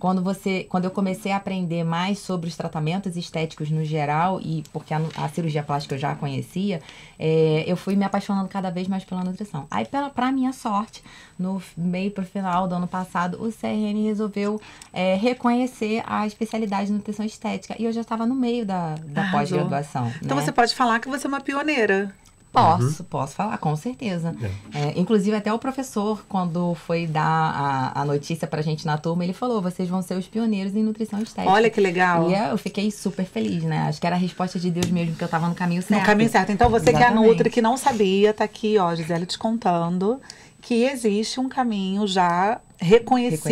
quando você, quando eu comecei a aprender mais sobre os tratamentos estéticos no geral, e porque a, a cirurgia plástica eu já conhecia, é, eu fui me apaixonando cada vez mais pela nutrição. Aí, pela, pra minha sorte, no meio pro final do ano passado, o C R N resolveu é, reconhecer a especialidade de nutrição estética. E eu já estava no meio da, da pós-graduação. Então, né? Você pode falar que você é uma pioneira. Posso, uhum. posso falar, com certeza. É. É, inclusive, até o professor, quando foi dar a, a notícia pra gente na turma, ele falou, vocês vão ser os pioneiros em nutrição estética. Olha que legal. E eu fiquei super feliz, né? Acho que era a resposta de Deus mesmo, que eu tava no caminho certo. No caminho certo. Então, você exatamente. Que é a Nutri, que não sabia, tá aqui, ó, Gisele te contando, que existe um caminho já reconhecido,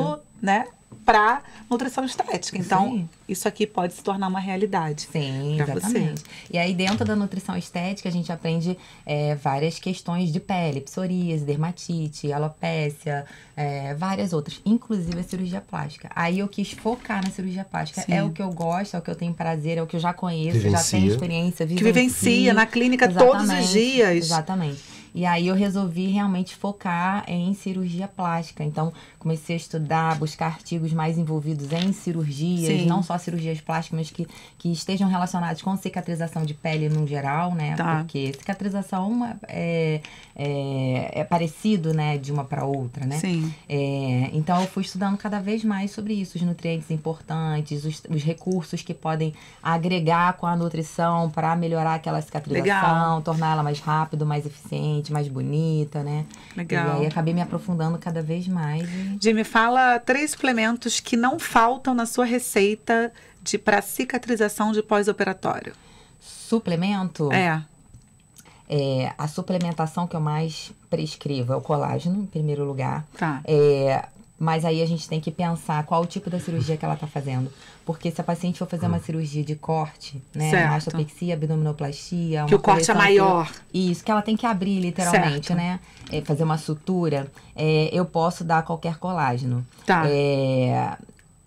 reconhecido. Né? para nutrição estética. Então, sim, isso aqui pode se tornar uma realidade. Sim, exatamente. Você. E aí, dentro da nutrição estética, a gente aprende é, várias questões de pele, psoríase, dermatite, alopecia, é, várias outras, inclusive a cirurgia plástica. Aí eu quis focar na cirurgia plástica. Sim. É o que eu gosto, é o que eu tenho prazer, é o que eu já conheço, vivencia. já tenho experiência. Vivencia, que vivencia na clínica todos os dias. Exatamente. E aí eu resolvi realmente focar em cirurgia plástica. Então, comecei a estudar, buscar artigos mais envolvidos em cirurgias, sim, não só cirurgias plásticas, mas que, que estejam relacionados com cicatrização de pele no geral, né? Tá. Porque cicatrização é, é, é parecido, né, de uma para outra, né? Sim. É, então, eu fui estudando cada vez mais sobre isso, os nutrientes importantes, os, os recursos que podem agregar com a nutrição para melhorar aquela cicatrização, legal, torná-la mais rápido, mais eficiente, mais bonita, né? Legal. E aí acabei me aprofundando cada vez mais. E... Gi, me fala três suplementos que não faltam na sua receita de para cicatrização de pós-operatório. Suplemento? É. É. A suplementação que eu mais prescrevo é o colágeno, em primeiro lugar. Tá. É... Mas aí a gente tem que pensar qual o tipo da cirurgia que ela está fazendo. Porque se a paciente for fazer uma cirurgia de corte, né? Certo. Mastopexia, abdominoplastia... Que o corte é maior. Que... Isso, que ela tem que abrir literalmente, certo, né? É, fazer uma sutura. É, eu posso dar qualquer colágeno. Tá. É...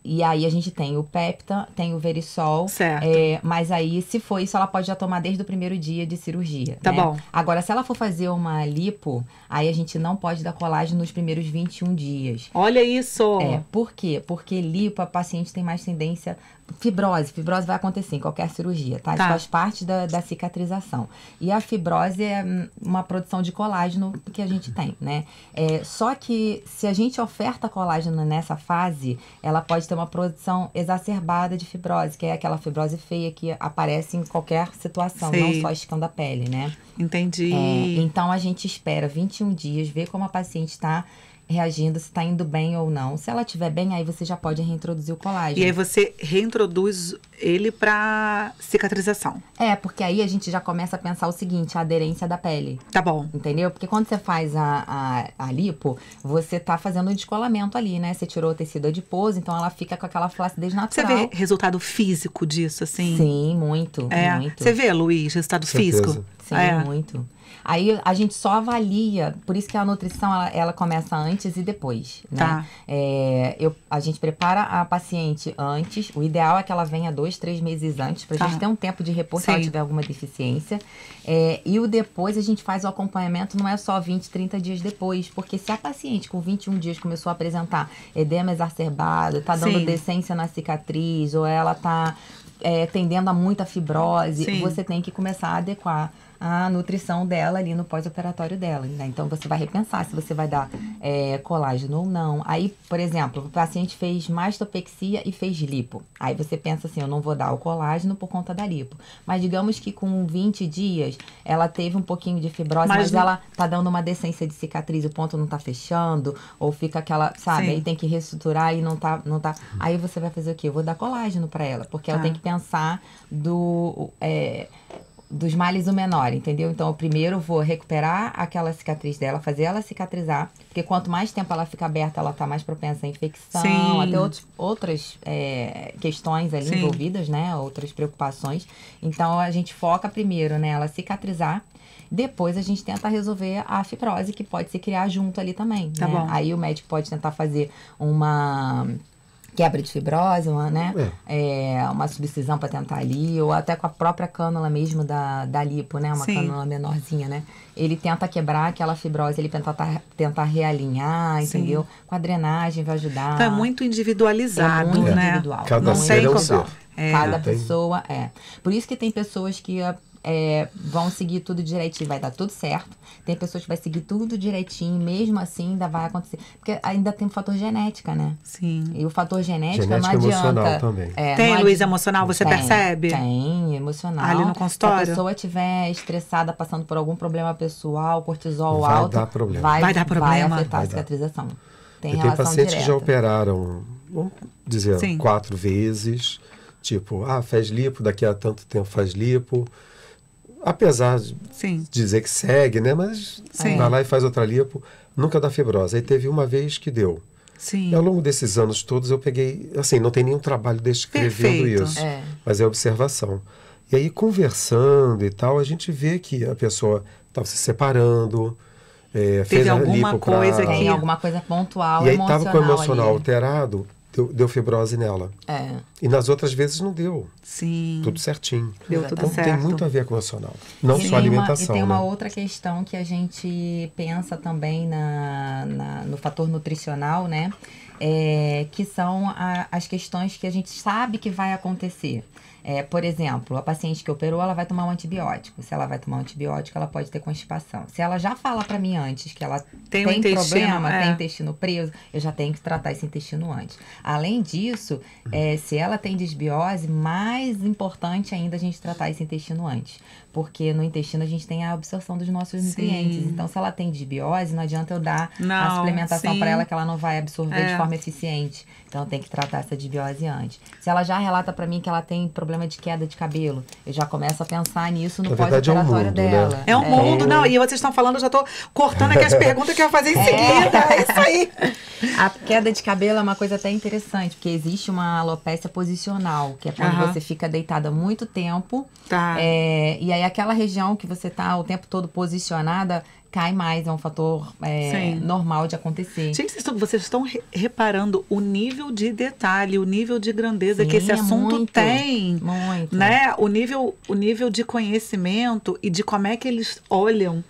E aí a gente tem o Peptan, tem o Verisol. Certo. É, mas aí, se for isso, ela pode já tomar desde o primeiro dia de cirurgia. Tá, né? Bom. Agora, se ela for fazer uma lipo, aí a gente não pode dar colágeno nos primeiros vinte e um dias. Olha isso! É, por quê? Porque lipo, a paciente tem mais tendência... Fibrose, fibrose vai acontecer em qualquer cirurgia, tá? Isso tá. faz parte da, da cicatrização. E a fibrose é uma produção de colágeno que a gente tem, né? É, só que se a gente oferta colágeno nessa fase, ela pode ter uma produção exacerbada de fibrose, que é aquela fibrose feia que aparece em qualquer situação, sei, não só escando a pele, né? Entendi. É, então a gente espera vinte e um dias, ver como a paciente está reagindo, se está indo bem ou não. Se ela estiver bem, aí você já pode reintroduzir o colágeno. E aí você reintroduz ele para cicatrização. É, porque aí a gente já começa a pensar o seguinte, a aderência da pele. Tá bom. Entendeu? Porque quando você faz a, a, a lipo, você tá fazendo um descolamento ali, né? Você tirou o tecido adiposo, então ela fica com aquela flacidez natural. Você vê resultado físico disso, assim? Sim, muito, é. muito. Você vê, Luiz, resultado físico? Sim, é. muito. Aí a gente só avalia, por isso que a nutrição, ela, ela começa antes e depois, né? Tá. É, eu, a gente prepara a paciente antes, o ideal é que ela venha dois, três meses antes, pra tá. gente ter um tempo de repor se ela tiver alguma deficiência. É, e o depois, a gente faz o acompanhamento, não é só vinte, trinta dias depois, porque se a paciente com vinte e um dias começou a apresentar edema exacerbado, tá dando sim. descência na cicatriz, ou ela tá é, tendendo a muita fibrose, sim. você tem que começar a adequar a nutrição dela ali no pós-operatório dela, né? Então, você vai repensar se você vai dar é, colágeno ou não. Aí, por exemplo, o paciente fez mastopexia e fez lipo. Aí você pensa assim, eu não vou dar o colágeno por conta da lipo. Mas digamos que com vinte dias, ela teve um pouquinho de fibrose, mas, mas não... ela tá dando uma descência de cicatriz, o ponto não tá fechando, ou fica aquela, sabe, sim. aí tem que reestruturar e não tá, não tá... Aí você vai fazer o quê? Eu vou dar colágeno pra ela, porque tá. ela tem que pensar do... É... dos males o menor, entendeu? Então, eu primeiro vou recuperar aquela cicatriz dela, fazer ela cicatrizar, porque quanto mais tempo ela fica aberta, ela tá mais propensa à infecção, sim. até outros, outras é, questões ali sim. envolvidas, né? Outras preocupações. Então, a gente foca primeiro nela cicatrizar, depois a gente tenta resolver a fibrose, que pode se criar junto ali também, tá né? bom. Aí o médico pode tentar fazer uma... quebra de fibrose, uma, né? É. É, uma subcisão para tentar ali, ou até com a própria cânula mesmo da, da lipo, né? Uma sim. cânula menorzinha, né? Ele tenta quebrar aquela fibrose, ele tenta, tenta realinhar, sim. entendeu? Com a drenagem vai ajudar. Então é muito individualizado, é muito é. individual. Cada não ser é um ser. É. Cada tem... pessoa é. Por isso que tem pessoas que... É, vão seguir tudo direitinho, vai dar tudo certo. Tem pessoas que vai seguir tudo direitinho, mesmo assim ainda vai acontecer. Porque ainda tem o fator genética, né? Sim. E o fator genética, genética não adianta. Emocional também. É, tem, Luiz, emocional, você tem, percebe? Tem, emocional. Ali no consultório. Se a pessoa estiver estressada, passando por algum problema pessoal, cortisol vai alto, dar problema. Vai, vai dar problema. Vai afetar vai a cicatrização. Tem relação tem pacientes direta. Que já operaram, vamos dizer, sim. quatro vezes. Tipo, ah, faz lipo, daqui a tanto tempo faz lipo. Apesar de sim. dizer que segue, né? Mas sim. vai lá e faz outra lipo, nunca dá fibrose. Aí teve uma vez que deu. Sim. E ao longo desses anos todos eu peguei, assim, não tem nenhum trabalho descrevendo Perfeito. Isso, é. Mas é observação. E aí, conversando e tal, a gente vê que a pessoa estava se separando, é, fez alguma coisa pra... aqui, alguma coisa pontual, e aí estava com o emocional ali. Alterado, deu, deu fibrose nela. É. E nas outras vezes não deu. Sim. Tudo certinho. Deu tudo então, certo. Tem muito a ver com o emocional, não e só alimentação. Uma, e tem uma né? outra questão que a gente pensa também na, na, no fator nutricional, né? É, que são a, as questões que a gente sabe que vai acontecer. É, por exemplo, a paciente que operou, ela vai tomar um antibiótico. Se ela vai tomar um antibiótico, ela pode ter constipação. Se ela já fala pra mim antes que ela tem, tem um problema, é. Tem intestino preso, eu já tenho que tratar esse intestino antes. Além disso, é, se ela tem disbiose, mais importante ainda a gente tratar esse intestino antes. Porque no intestino a gente tem a absorção dos nossos sim. nutrientes. Então, se ela tem disbiose, não adianta eu dar não, a suplementação sim. pra ela que ela não vai absorver é. De forma eficiente. Então, tem que tratar essa disbiose antes. Se ela já relata pra mim que ela tem problema de queda de cabelo. Eu já começo a pensar nisso no pós-operatório dela. É um mundo, né? É um é. mundo, não. E vocês estão falando, eu já tô cortando aqui as perguntas que eu vou fazer em é. seguida. É isso aí. A queda de cabelo é uma coisa até interessante, porque existe uma alopécia posicional, que é quando uh-huh. você fica deitada muito tempo. Tá. É, e aí aquela região que você tá o tempo todo posicionada, cai mais, é um fator é, normal de acontecer. Gente, vocês estão re reparando o nível de detalhe, o nível de grandeza Sim, que esse assunto muito, tem. Muito. Né? O nível, o nível de conhecimento e de como é que eles olham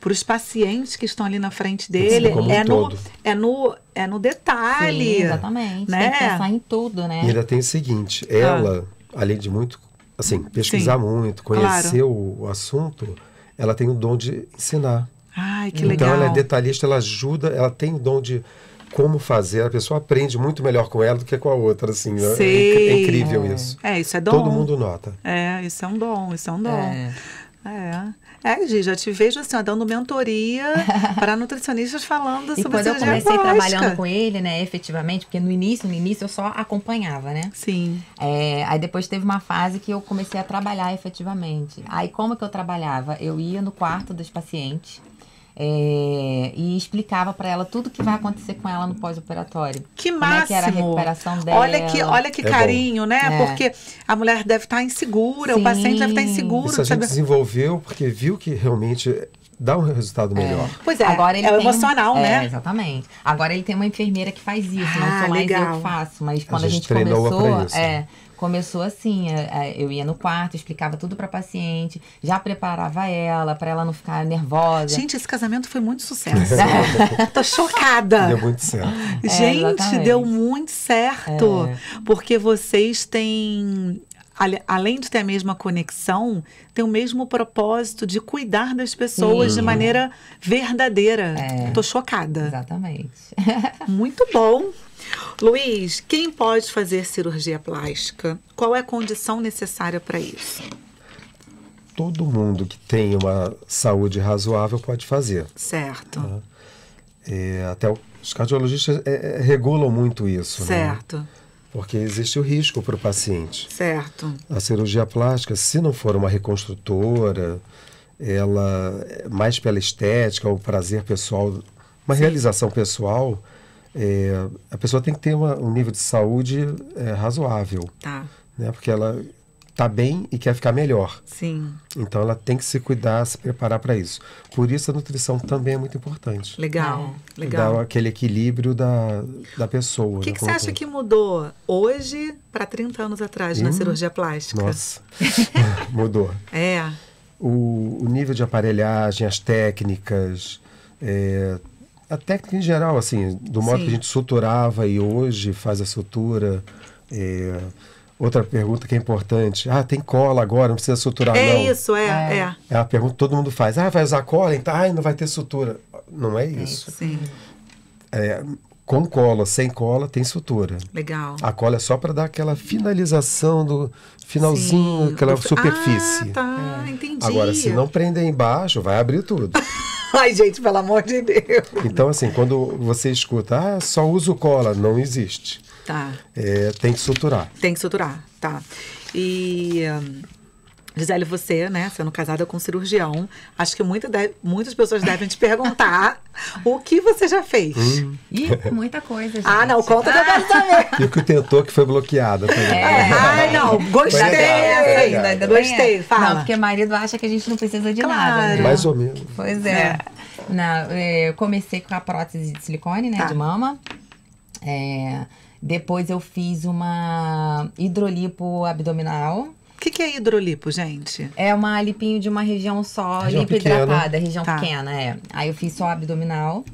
para os pacientes que estão ali na frente dele. Sim, é, um no, é, no, é no detalhe. Sim, exatamente. Né? Tem que pensar em tudo, né? E ainda tem o seguinte, ela, ah. além de muito, assim, pesquisar Sim, muito, conhecer claro. o, o assunto, ela tem o dom de ensinar. Ai, que legal. Então ela é detalhista, ela ajuda, ela tem o dom de como fazer. A pessoa aprende muito melhor com ela do que com a outra, assim. Né? É, é incrível é. isso. É, isso é dom. Todo mundo nota. É, isso é um dom, isso é um dom. É. É, é Gi, já te vejo assim, ó, dando mentoria para nutricionistas falando e sobre cirurgia plástica. E quando eu comecei trabalhando com ele, né, efetivamente, porque no início, no início eu só acompanhava, né? Sim. É, aí depois teve uma fase que eu comecei a trabalhar efetivamente. Aí como que eu trabalhava? Eu ia no quarto dos pacientes, É, e explicava pra ela tudo que vai acontecer com ela no pós-operatório. Que máximo! Como é que era a recuperação dela. Olha que, olha que é carinho, bom. Né? É. Porque a mulher deve estar insegura, Sim. o paciente deve estar inseguro. Isso a gente desenvolveu porque viu que realmente dá um resultado melhor. É. Pois é, agora ele é tem, emocional, é, né? Exatamente. Agora ele tem uma enfermeira que faz isso, ah, não sou mais legal. eu que faço, mas quando a gente, a gente treinou começou... Isso. É, começou assim, eu ia no quarto, explicava tudo pra paciente, já preparava ela, pra ela não ficar nervosa. Gente, esse casamento foi muito sucesso. Tô chocada. Deu muito certo. É, Gente, exatamente. deu muito certo. É. Porque vocês têm... Além de ter a mesma conexão, tem o mesmo propósito de cuidar das pessoas Sim. de maneira verdadeira. É. Tô chocada. Exatamente. Muito bom. Luiz, quem pode fazer cirurgia plástica? Qual é a condição necessária para isso? Todo mundo que tem uma saúde razoável pode fazer. Certo. Tá? É, até os cardiologistas é, regulam muito isso. Certo. Né? Porque existe o risco para o paciente. Certo. A cirurgia plástica, se não for uma reconstrutora, ela, mais pela estética, o prazer pessoal, uma Sim. realização pessoal, é, a pessoa tem que ter uma, um nível de saúde é, razoável. Tá. Né? Porque ela está bem e quer ficar melhor. Sim. Então ela tem que se cuidar, se preparar para isso. Por isso a nutrição também é muito importante. Legal, é. legal. Dá aquele equilíbrio da, da pessoa. O que, né, que você acha todo. que mudou hoje para trinta anos atrás hum, na cirurgia plástica? Nossa, mudou. É. O, o nível de aparelhagem, as técnicas, é, a técnica em geral, assim, do modo Sim. que a gente suturava e hoje faz a sutura, é, outra pergunta que é importante. Ah, tem cola agora, não precisa suturar, é não. É isso, é, é. É. É a pergunta que todo mundo faz. Ah, vai usar cola? Então, ah, não vai ter sutura. Não é isso. É, sim. É, com cola, sem cola, tem sutura. Legal. A cola é só para dar aquela finalização do finalzinho, sim. aquela superfície. Ah, tá, é. entendi. Agora, se não prender embaixo, vai abrir tudo. Ai, gente, pelo amor de Deus. Então, assim, quando você escuta, ah, só uso cola, não existe. Tá. É, tem que suturar. Tem que suturar, tá. E Gisele, você, né, sendo casada com um cirurgião, acho que muita deve, muitas pessoas devem te perguntar o que você já fez. Hum. Ih, muita coisa, gente. Ah, não, conta ah. da saber. E o que tentou que foi bloqueada. Foi... É. Ah, não, gostei. Legal, ainda, gostei, fala. Não, porque o marido acha que a gente não precisa de claro. nada. Né? Mais ou menos. Pois é. é. Não, eu comecei com a prótese de silicone, né, tá. de mama. É, depois eu fiz uma hidrolipo abdominal. O que, que é hidrolipo, gente? É uma lipinho de uma região só, região lipo pequena. hidratada, região tá. pequena, é. Aí eu fiz só abdominal.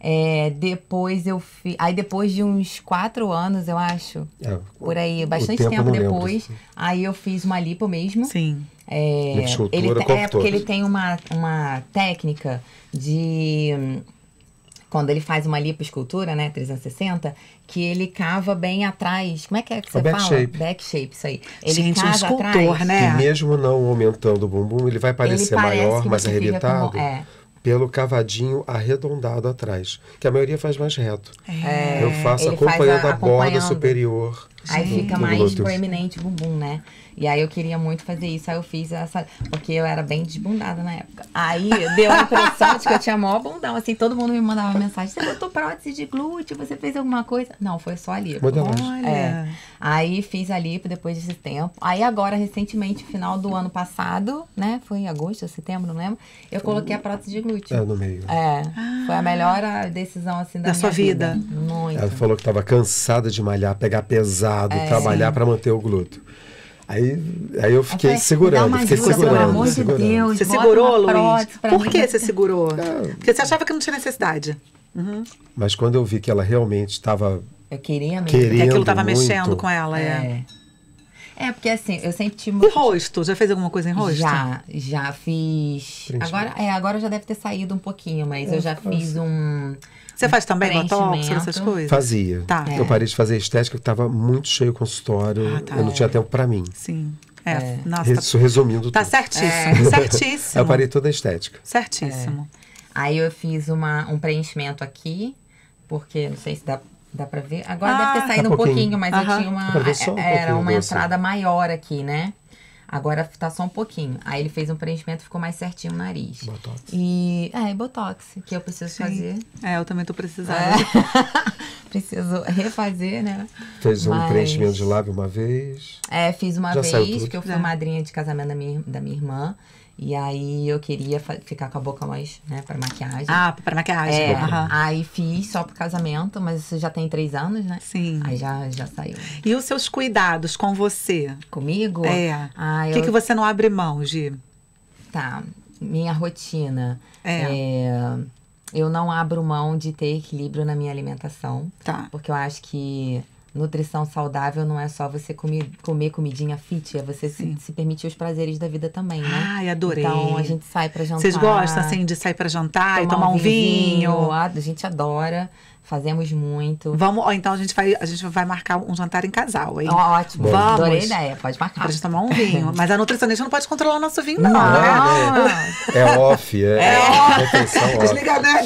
É, depois eu fiz... Aí depois de uns quatro anos, eu acho, é, por aí, bastante tempo, tempo depois, lembro. aí eu fiz uma lipo mesmo. Sim. É, ele te, é porque ele tem uma, uma técnica de... Quando ele faz uma lipoescultura, né, trezentos e sessenta, que ele cava bem atrás. Como é que é que você back fala? Shape. Back shape, isso aí. Ele Gente, cava um escultor, atrás, né? E mesmo não aumentando o bumbum, ele vai parecer ele parece maior, mais arrebitado, com... é. pelo cavadinho arredondado atrás, que a maioria faz mais reto. É. Eu faço ele acompanhando faz a, a borda acompanhando. superior. Aí Sim. fica mais proeminente o bumbum, né? E aí eu queria muito fazer isso, aí eu fiz essa... Porque eu era bem desbundada na época. Aí deu a impressão de que eu tinha maior bundão, assim, todo mundo me mandava mensagem. Você botou prótese de glúteo, você fez alguma coisa? Não, foi só a lipo. Olha! É. Aí fiz a lipo depois desse tempo. Aí agora, recentemente, final do ano passado, né? Foi em agosto, setembro, não lembro. Eu coloquei a prótese de glúteo. É, no meio. É, ah. foi a melhor decisão, assim, da, da minha sua vida. vida. Muito. Ela falou que tava cansada de malhar, pegar pesado. É, trabalhar para manter o glúteo. Aí, aí eu fiquei é, segurando, fiquei ajuda, segurando. Pelo amor de Deus, você segurou, Luiz? Por que você segurou? É. Porque você achava que não tinha necessidade. Uhum. Mas quando eu vi que ela realmente estava querendo, querendo que aquilo estava mexendo com ela, é. é. É, porque assim, eu sempre tive... E rosto? Já fez alguma coisa em rosto? Já, já fiz. Agora, é, agora já deve ter saído um pouquinho, mas é, eu já nossa. fiz um... Você faz também botox, essas coisas? Fazia. Tá. É. Eu parei de fazer estética, que estava muito cheio o consultório. Ah, tá. Eu não tinha tempo para mim. Sim. É. É. Nossa, Isso tá... resumindo tá tudo. Tá certíssimo. É. Certíssimo. Eu parei toda a estética. Certíssimo. É. Aí eu fiz uma, um preenchimento aqui, porque não sei se dá, dá para ver. Agora ah, deve ter saído um pouquinho, pouquinho mas Aham. eu tinha uma... Um era uma entrada maior aqui, né? Agora tá só um pouquinho. Aí ele fez um preenchimento, ficou mais certinho o nariz. Botox. E, é, botox, que eu preciso Sim. fazer. É, eu também tô precisando. É. Preciso refazer, né? Fez um Mas... preenchimento de lábio uma vez. É, fiz uma Já vez, que eu fui é. madrinha de casamento da minha, da minha irmã. E aí eu queria ficar com a boca mais, né, pra maquiagem. Ah, pra maquiagem. É, uhum. Aí fiz só pro casamento, mas isso já tem três anos, né? Sim. Aí já, já saiu. E os seus cuidados com você? Comigo? É. Ah, eu... O que, que você não abre mão, Gi? Tá, minha rotina. É. é... Eu não abro mão de ter equilíbrio na minha alimentação. Tá. Porque eu acho que... Nutrição saudável não é só você comer, comer comidinha fit, é você se, se permitir os prazeres da vida também, né? Ai, adorei. Então, a gente sai pra jantar. Vocês gostam, assim, de sair pra jantar tomar e tomar um vinho? vinho? A gente adora, fazemos muito. Vamos, ó, então a gente, vai, a gente vai marcar um jantar em casal, hein? Ótimo, Vamos. adorei a ideia, pode marcar. Pra gente tomar um vinho. Mas a nutricionista não pode controlar o nosso vinho, não, não né? É, é off, é... é, é. Desliga, né?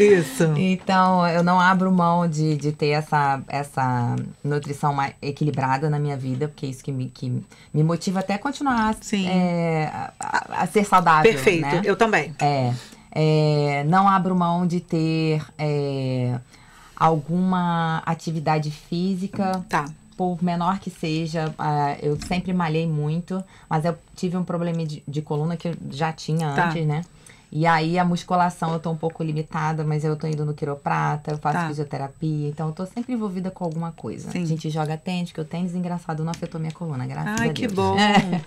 Isso. Então, eu não abro mão de, de ter essa... essa nutrição mais equilibrada na minha vida, porque é isso que me, que me motiva até a continuar é, a, a, a ser saudável. Perfeito, né? Eu também. É, é, não abro mão de ter é, alguma atividade física, tá. por menor que seja. Uh, eu sempre malhei muito, mas eu tive um problema de, de coluna que eu já tinha tá. antes, né? E aí, a musculação eu tô um pouco limitada, mas eu tô indo no quiroprata, eu faço tá. fisioterapia. Então, eu tô sempre envolvida com alguma coisa. Sim. A gente joga tênis, que o tênis, engraçado, não afetou minha coluna, graças Ai, a Deus. Ai, que bom! É.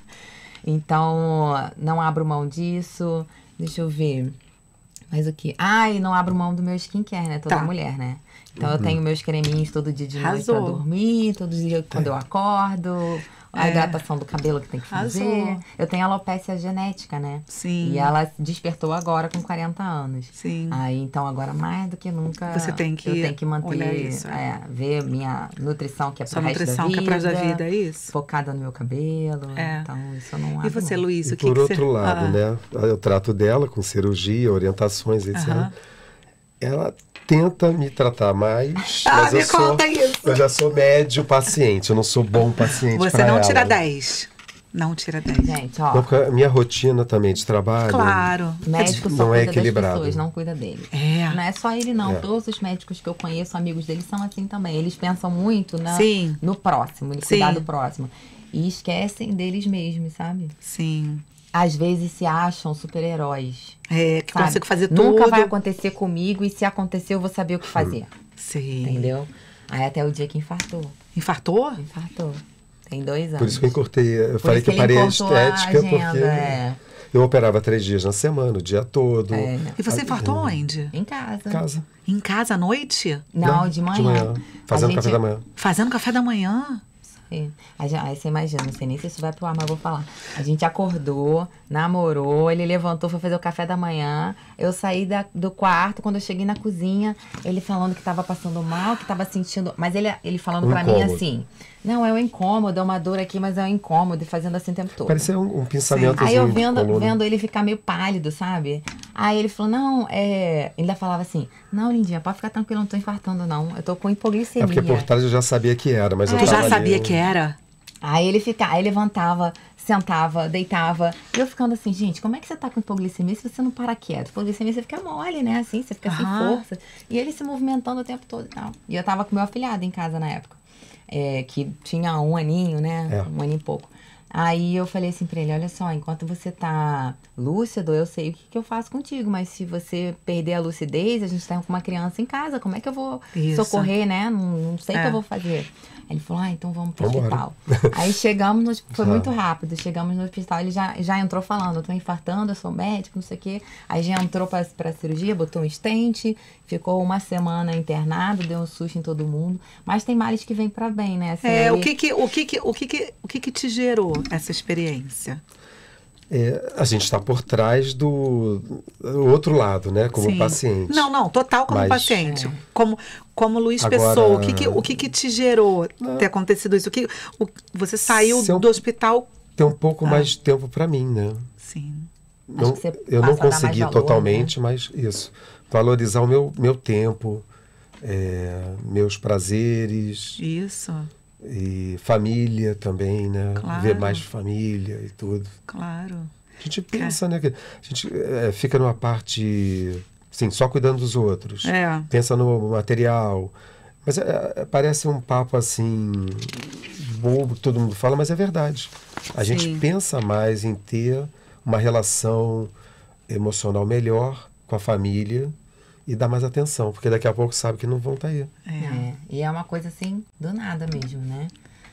Então, não abro mão disso. Deixa eu ver. Mas o que? Ah, e não abro mão do meu skincare, né? Toda tá. mulher, né? Então, uhum. eu tenho meus creminhos todo dia de noite pra dormir, todo dia quando é. eu acordo... A hidratação é. do cabelo que tem que fazer. Azul. Eu tenho alopecia genética, né? Sim. E ela despertou agora com quarenta anos. Sim. Aí, então, agora mais do que nunca... Você tem que... Eu tenho que manter... Isso, é. É, ver minha nutrição, que é pra o resto da vida. Sua nutrição, que é pra o resto da vida, é isso? Focada no meu cabelo. É. Então, isso eu não abro. E você, Luiz, o que, que você... Por outro lado, ah. né? Eu trato dela com cirurgia, orientações, etcétera. Uh-huh. Ela... Tenta me tratar mais, ah, mas me eu, conta sou, isso. eu já sou médio paciente, eu não sou bom paciente. Você não ela. tira dez, Não tira dez. Gente, ó. Não, minha rotina também de trabalho. Claro. Médico só não cuida é equilibrado. Das pessoas, não cuida dele. É. Não é só ele, não. É. Todos os médicos que eu conheço, amigos dele, são assim também. Eles pensam muito na, Sim. no próximo, no cuidado próximo. E esquecem deles mesmos, sabe? Sim. Às vezes se acham super-heróis. É, que sabe? Consigo fazer tudo. Nunca vai acontecer comigo e se acontecer eu vou saber o que fazer. Sim. Entendeu? Aí até o dia que infartou. Infartou? Infartou. Tem dois anos. Por isso que eu encurtei. Eu Por falei que, que eu parei a estética, a agenda, porque é. eu operava três dias na semana, o dia todo. É. E você infartou é. onde? Em casa. casa. Em casa, à noite? Não, Não de, manhã. de manhã. Fazendo gente... café da manhã. Fazendo café da manhã? Sim. Aí você imagina, não sei nem se isso vai pro ar, mas eu vou falar. A gente acordou, namorou, ele levantou, foi fazer o café da manhã. Eu saí da, do quarto, quando eu cheguei na cozinha, ele falando que tava passando mal, que tava sentindo... Mas ele, ele falando um pra incômodo. mim assim... Não, é um incômodo, é uma dor aqui, mas é um incômodo, fazendo assim o tempo todo. Parecia um, um pensamento. Aí eu vendo, vendo ele ficar meio pálido, sabe? Aí ele falou, não, é... Ele ainda falava assim, não, lindinha, pode ficar tranquilo, não tô infartando, não. Eu tô com hipoglicemia. É porque por trás eu já sabia que era, mas eu Tu já sabia ali, que era? Aí ele ficava, aí levantava, sentava, deitava. E eu ficando assim, gente, como é que você tá com hipoglicemia se você não para quieto? Hipoglicemia você fica mole, né? Assim, você fica uhum. sem força. E ele se movimentando o tempo todo e tal. E eu tava com meu afilhado em casa na época. É, que tinha um aninho, né? É. Um aninho e pouco. Aí eu falei assim pra ele, olha só, enquanto você tá lúcido, eu sei o que, que eu faço contigo, mas se você perder a lucidez, a gente tá com uma criança em casa, como é que eu vou Isso. socorrer, né? Não, não sei o é. que eu vou fazer. Aí ele falou, ah, então vamos pro Vambora. hospital. Aí chegamos, no, foi ah. muito rápido, chegamos no hospital, ele já, já entrou falando, eu tô infartando, eu sou médico, não sei o quê. Aí já entrou pra, pra cirurgia, botou um stent, ficou uma semana internado, deu um susto em todo mundo. Mas tem males que vem pra bem, né? Assim, é, aí... o, que que, o, que que, o, que que, o que que te gerou essa experiência? É, a gente está por trás do, do outro lado, né? Como Sim. paciente. Não, não, total como Mas, paciente. É. Como, como Luiz Agora, Pessoa, o que, que, o que, que te gerou não. ter acontecido isso? O que, o, você saiu eu, do hospital... Tem um pouco ah. mais de tempo para mim, né? Sim. Não, eu não consegui valor, totalmente, né? mas isso. Valorizar o meu, meu tempo, é, meus prazeres. Isso. E família também, né? Claro. Ver mais família e tudo. Claro. A gente pensa, é. né? Que a gente é, fica numa parte, assim, só cuidando dos outros. É. Pensa no material. Mas é, parece um papo, assim, bobo, que todo mundo fala, mas é verdade. A Sim. gente pensa mais em ter uma relação emocional melhor com a família e dar mais atenção, porque daqui a pouco sabe que não vão estar aí. É. é, e é uma coisa assim, do nada mesmo, né?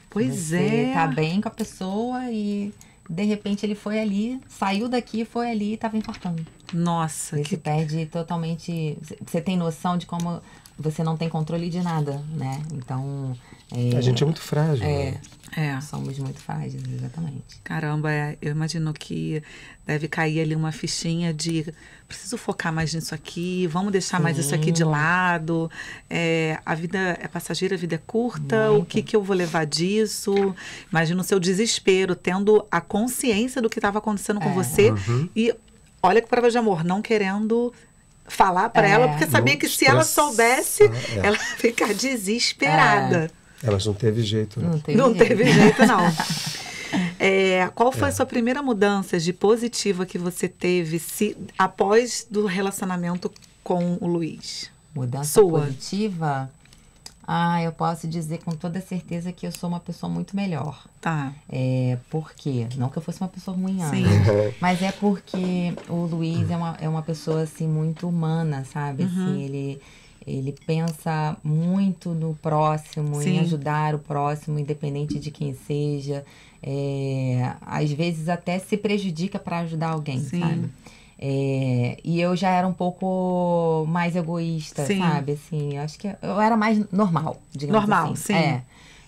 Pois Você é. tá bem com a pessoa e, de repente, ele foi ali, saiu daqui, foi ali e estava infartando. Nossa. Você que... se perde totalmente... Você tem noção de como você não tem controle de nada, né? Então... É... A gente é muito frágil. É. Né? É. Somos muito frágeis, exatamente. Caramba, é, eu imagino que deve cair ali uma fichinha de preciso focar mais nisso aqui, vamos deixar Sim. mais isso aqui de lado, é, a vida é passageira, a vida é curta, muito. o que, que eu vou levar disso? Imagino o seu desespero, tendo a consciência do que estava acontecendo com é. você uhum. e olha que prova de amor, não querendo... falar para é. ela, porque sabia não que se ela soubesse, é. ela ia ficar desesperada. É. Elas não teve jeito, né? Não teve não jeito, teve jeito não. É, qual foi é. a sua primeira mudança de positiva que você teve se, após do relacionamento com o Luiz? Mudança sua. positiva? Ah, eu posso dizer com toda certeza que eu sou uma pessoa muito melhor. Tá. É, por quê? Não que eu fosse uma pessoa ruim, Sim. mas é porque o Luiz é uma, é uma pessoa, assim, muito humana, sabe? Uhum. Assim, ele... Ele pensa muito no próximo, Sim. em ajudar o próximo, independente de quem seja. É, às vezes até se prejudica para ajudar alguém, Sim. sabe? É, e eu já era um pouco mais egoísta, Sim. sabe? Assim, eu acho que eu era mais normal, digamos normal, assim. Normal, sim.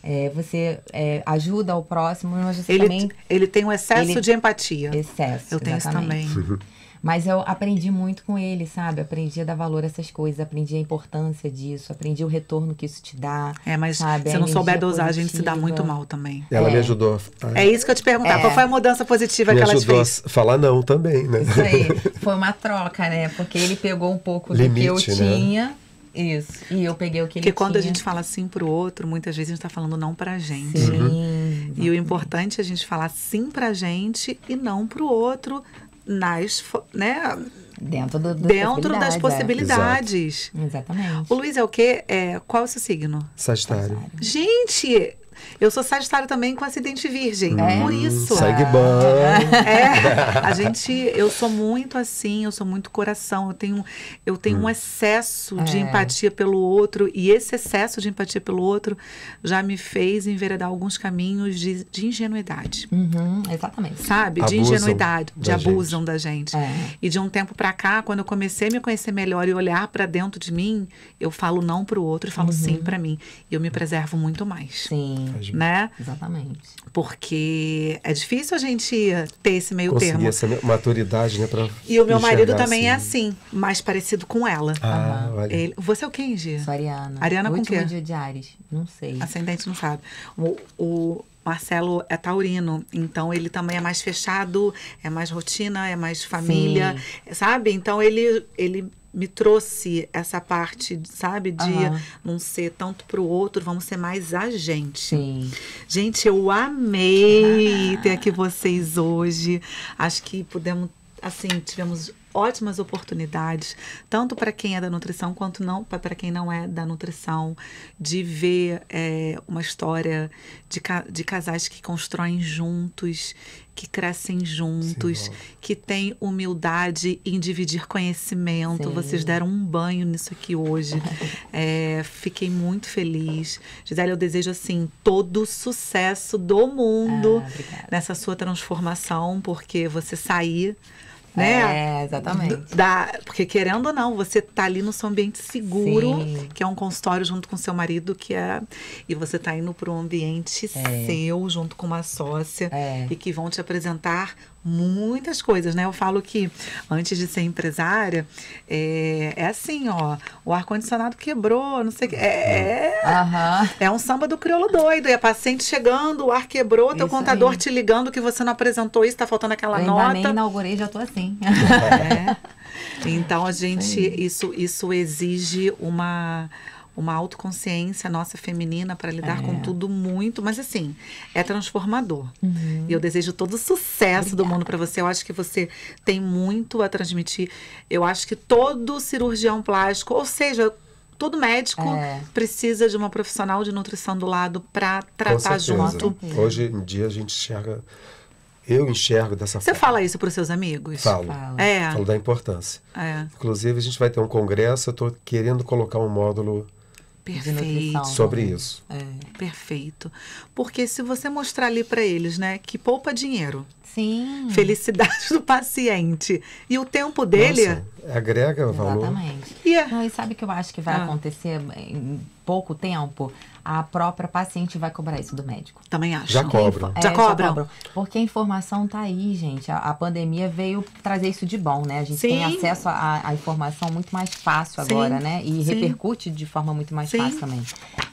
É. É, você é, ajuda o próximo, mas você ele, também... Ele tem um excesso ele, de empatia. Excesso, Eu tenho exatamente. isso também. Mas eu aprendi muito com ele, sabe? Aprendi a dar valor a essas coisas, aprendi a importância disso, aprendi o retorno que isso te dá. É, mas sabe? se não souber dosar, a gente se dá muito mal também. Ela é. me ajudou. A... É isso que eu te perguntava. É. Qual foi a mudança positiva me que ela te fez? Me ajudou a falar não também, né? Isso aí. Foi uma troca, né? Porque ele pegou um pouco Limite, do que eu né? tinha... Isso, e eu peguei o que ele tinha. Porque quando a gente fala sim pro outro, muitas vezes a gente tá falando não pra gente. Sim. E o importante é a gente falar sim pra gente e não pro outro, nas, né? Dentro, do, do Dentro possibilidades, das possibilidades. É. Exatamente. O Luiz é o quê? É, qual é o seu signo? Sagitário. Gente, eu sou Sagitário também com acidente virgem. É. Por isso. Segue bom. É. A gente, eu sou muito assim, eu sou muito coração. Eu tenho, eu tenho hum. um excesso de é. empatia pelo outro. E esse excesso de empatia pelo outro já me fez enveredar alguns caminhos de, de ingenuidade. Uhum, exatamente. Sabe? Abusam de ingenuidade. De abusam gente. da gente. É. E de um tempo pra cá, quando eu comecei a me conhecer melhor e olhar pra dentro de mim, eu falo não pro outro e falo uhum. sim pra mim. E eu me preservo muito mais. Sim. Né? Exatamente. Porque é difícil a gente ter esse meio Conseguir termo. Essa maturidade, né? Pra e o meu marido também assim. é assim, mais parecido com ela. Ah, uhum. Ele, você é o quem, Gi? Sou Ariana. Ariana o com quê? Dia de Ares. Não sei. Ascendente, não sabe. O, o Marcelo é taurino, então ele também é mais fechado, é mais rotina, é mais família, Sim. sabe? Então ele... ele me trouxe essa parte, sabe, de uhum. não ser tanto pro outro, vamos ser mais a gente. Sim. Gente, eu amei ah. ter aqui vocês hoje. Acho que pudemos, assim, tivemos ótimas oportunidades, tanto para quem é da nutrição, quanto não para quem não é da nutrição, de ver é, uma história de, de casais que constroem juntos, que crescem juntos, Sim, que têm humildade em dividir conhecimento. Sim. Vocês deram um banho nisso aqui hoje. É, fiquei muito feliz. Gisele, eu desejo, assim, todo o sucesso do mundo ah, nessa sua transformação, porque você sair... Né? É, exatamente. Da, porque querendo ou não, você tá ali no seu ambiente seguro, Sim. que é um consultório junto com seu marido, que é... E você tá indo para um ambiente é. seu, junto com uma sócia, é. e que vão te apresentar muitas coisas, né? Eu falo que antes de ser empresária, é, é assim, ó, o ar-condicionado quebrou, não sei o que. É, uhum. é um samba do crioulo doido. E a paciente chegando, o ar quebrou, teu isso contador aí. te ligando que você não apresentou isso, tá faltando aquela eu nota. Eu nem inaugurei, já tô assim. É. Então, a gente, isso, isso exige uma... uma autoconsciência nossa feminina para lidar é. com tudo muito, mas assim, é transformador. Uhum. E eu desejo todo o sucesso Obrigada. do mundo para você. Eu acho que você tem muito a transmitir. Eu acho que todo cirurgião plástico, ou seja, todo médico é. precisa de uma profissional de nutrição do lado para tratar junto. Hoje em dia a gente enxerga, eu enxergo dessa você forma. Você fala isso para os seus amigos? Falo. Fala. É. Falo da importância. É. Inclusive, a gente vai ter um congresso, eu estou querendo colocar um módulo Perfeito. sobre isso. É. Perfeito. Porque se você mostrar ali para eles, né, que poupa dinheiro. Sim. Felicidade do paciente. E o tempo dele... Nossa, agrega Exatamente. valor. Exatamente. Yeah. Não, e sabe que eu acho que vai ah. acontecer em pouco tempo? A própria paciente vai cobrar isso do médico. Também acho. Já cobram. É, já cobram. Cobra. Porque a informação tá aí, gente. A, a pandemia veio trazer isso de bom, né? A gente Sim. tem acesso à informação muito mais fácil Sim. agora, né? E Sim. repercute de forma muito mais Sim. fácil também.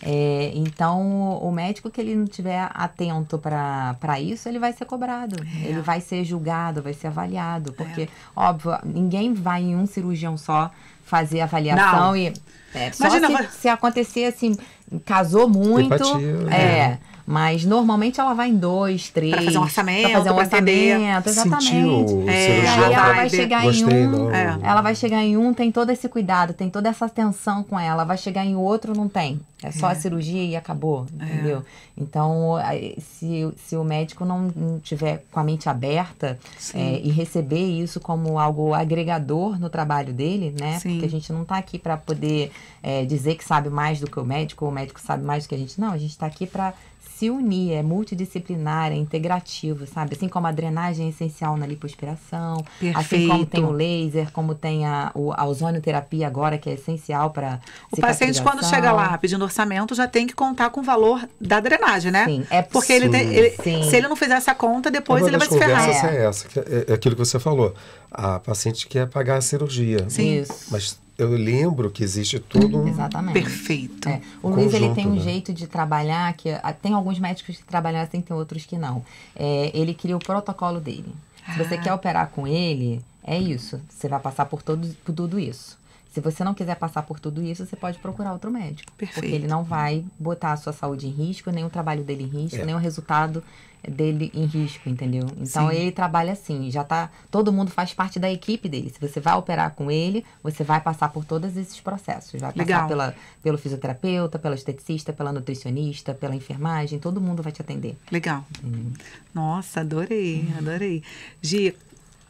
É, então, o médico que ele não estiver atento para isso, ele vai ser cobrado. É. Ele vai ser julgado, vai ser avaliado. Porque, é. óbvio, ninguém vai em um cirurgião só fazer avaliação não. e... É, só Imagina, se, mas... se acontecer assim, casou muito, Empatia, é, é. mas normalmente ela vai em dois, três. Pra fazer um orçamento, pra fazer um orçamento, exatamente. Sentiu, é, e aí ela vai chegar Gostei, em um, é. ela vai chegar em um, tem todo esse cuidado, tem toda essa atenção com ela, vai chegar em outro, não tem. É só é. a cirurgia e acabou, entendeu? É. Então, se, se o médico não tiver com a mente aberta é, e receber isso como algo agregador no trabalho dele, né? Sim. Porque a gente não tá aqui pra poder é, dizer que sabe mais do que o médico, ou o médico sabe mais do que a gente. Não, a gente tá aqui pra se unir, é multidisciplinar, é integrativo, sabe? Assim como a drenagem é essencial na lipoaspiração, Perfeito. assim como tem o laser, como tem a, a ozonioterapia agora, que é essencial para o paciente, quando chega lá pedindo orçamento, já tem que contar com o valor da drenagem, né? Sim, é porque ele, tem, ele se ele não fizer essa conta, depois ele vai se ferrar. É. É, essa, é aquilo que você falou, a paciente quer pagar a cirurgia, Sim. Isso. mas eu lembro que existe tudo um... Exatamente. Perfeito. É. O Conjunto, Luiz, ele tem um né? jeito de trabalhar, que tem alguns médicos que trabalham assim, tem outros que não. É, ele cria o protocolo dele. Se ah. você quer operar com ele, é isso. Você vai passar por, todo, por tudo isso. Se você não quiser passar por tudo isso, você pode procurar outro médico. Perfeito. Porque ele não vai botar a sua saúde em risco, nem o trabalho dele em risco, é. nem o resultado dele em risco, entendeu? Então, Sim. ele trabalha assim, já tá... Todo mundo faz parte da equipe dele. Se você vai operar com ele, você vai passar por todos esses processos. Vai passar Legal. pela, pelo fisioterapeuta, pela esteticista, pela nutricionista, pela enfermagem. Todo mundo vai te atender. Legal. Hum. Nossa, adorei, adorei. Gi,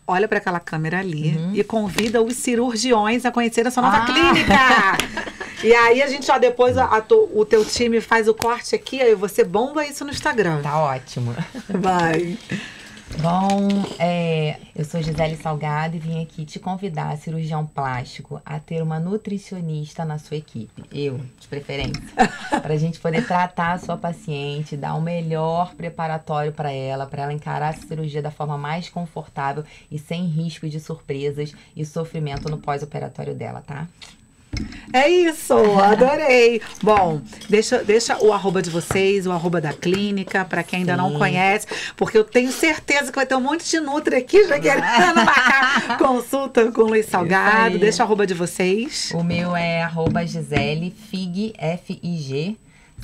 olha para aquela câmera ali uhum. e convida os cirurgiões a conhecer a sua nova ah. clínica. E aí a gente, ó, depois a, a to, o teu time faz o corte aqui, aí você bomba isso no Instagram. Tá ótimo. Vai. Bom, é, eu sou Gisele Salgado e vim aqui te convidar, cirurgião plástico, a ter uma nutricionista na sua equipe. Eu, de preferência. Pra gente poder tratar a sua paciente, dar o melhor preparatório para ela, para ela encarar a cirurgia da forma mais confortável e sem risco de surpresas e sofrimento no pós-operatório dela, tá? É isso, adorei. Bom, deixa, deixa o arroba de vocês, o arroba da clínica, pra quem ainda Sim. não conhece, porque eu tenho certeza que vai ter um monte de nutri aqui já querendo marcar consulta com o Luiz Salgado. Deixa o arroba de vocês. O meu é arroba Gisele Fig, F I G,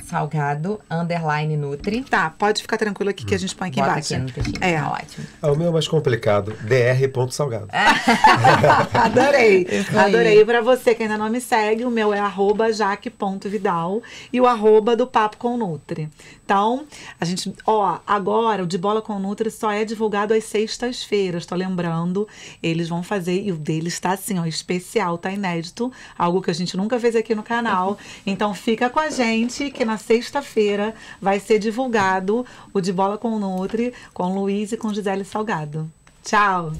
Salgado, underline Nutri. Tá, pode ficar tranquilo aqui que a gente põe aqui Bota embaixo. Aqui no é, tá ótimo. É, o meu é mais complicado, dr ponto salgado. Adorei, adorei. Pra você que ainda não me segue, o meu é arroba jac ponto vidal e o arroba do Papo com o Nutri. Então, a gente, ó, agora o De Bola com o Nutri só é divulgado às sextas-feiras, tô lembrando. Eles vão fazer, e o deles tá assim, ó, especial, tá inédito, algo que a gente nunca fez aqui no canal. Então, fica com a gente, que na sexta-feira vai ser divulgado o De Bola com o Nutri, com Luiz e com Gisele Salgado. Tchau!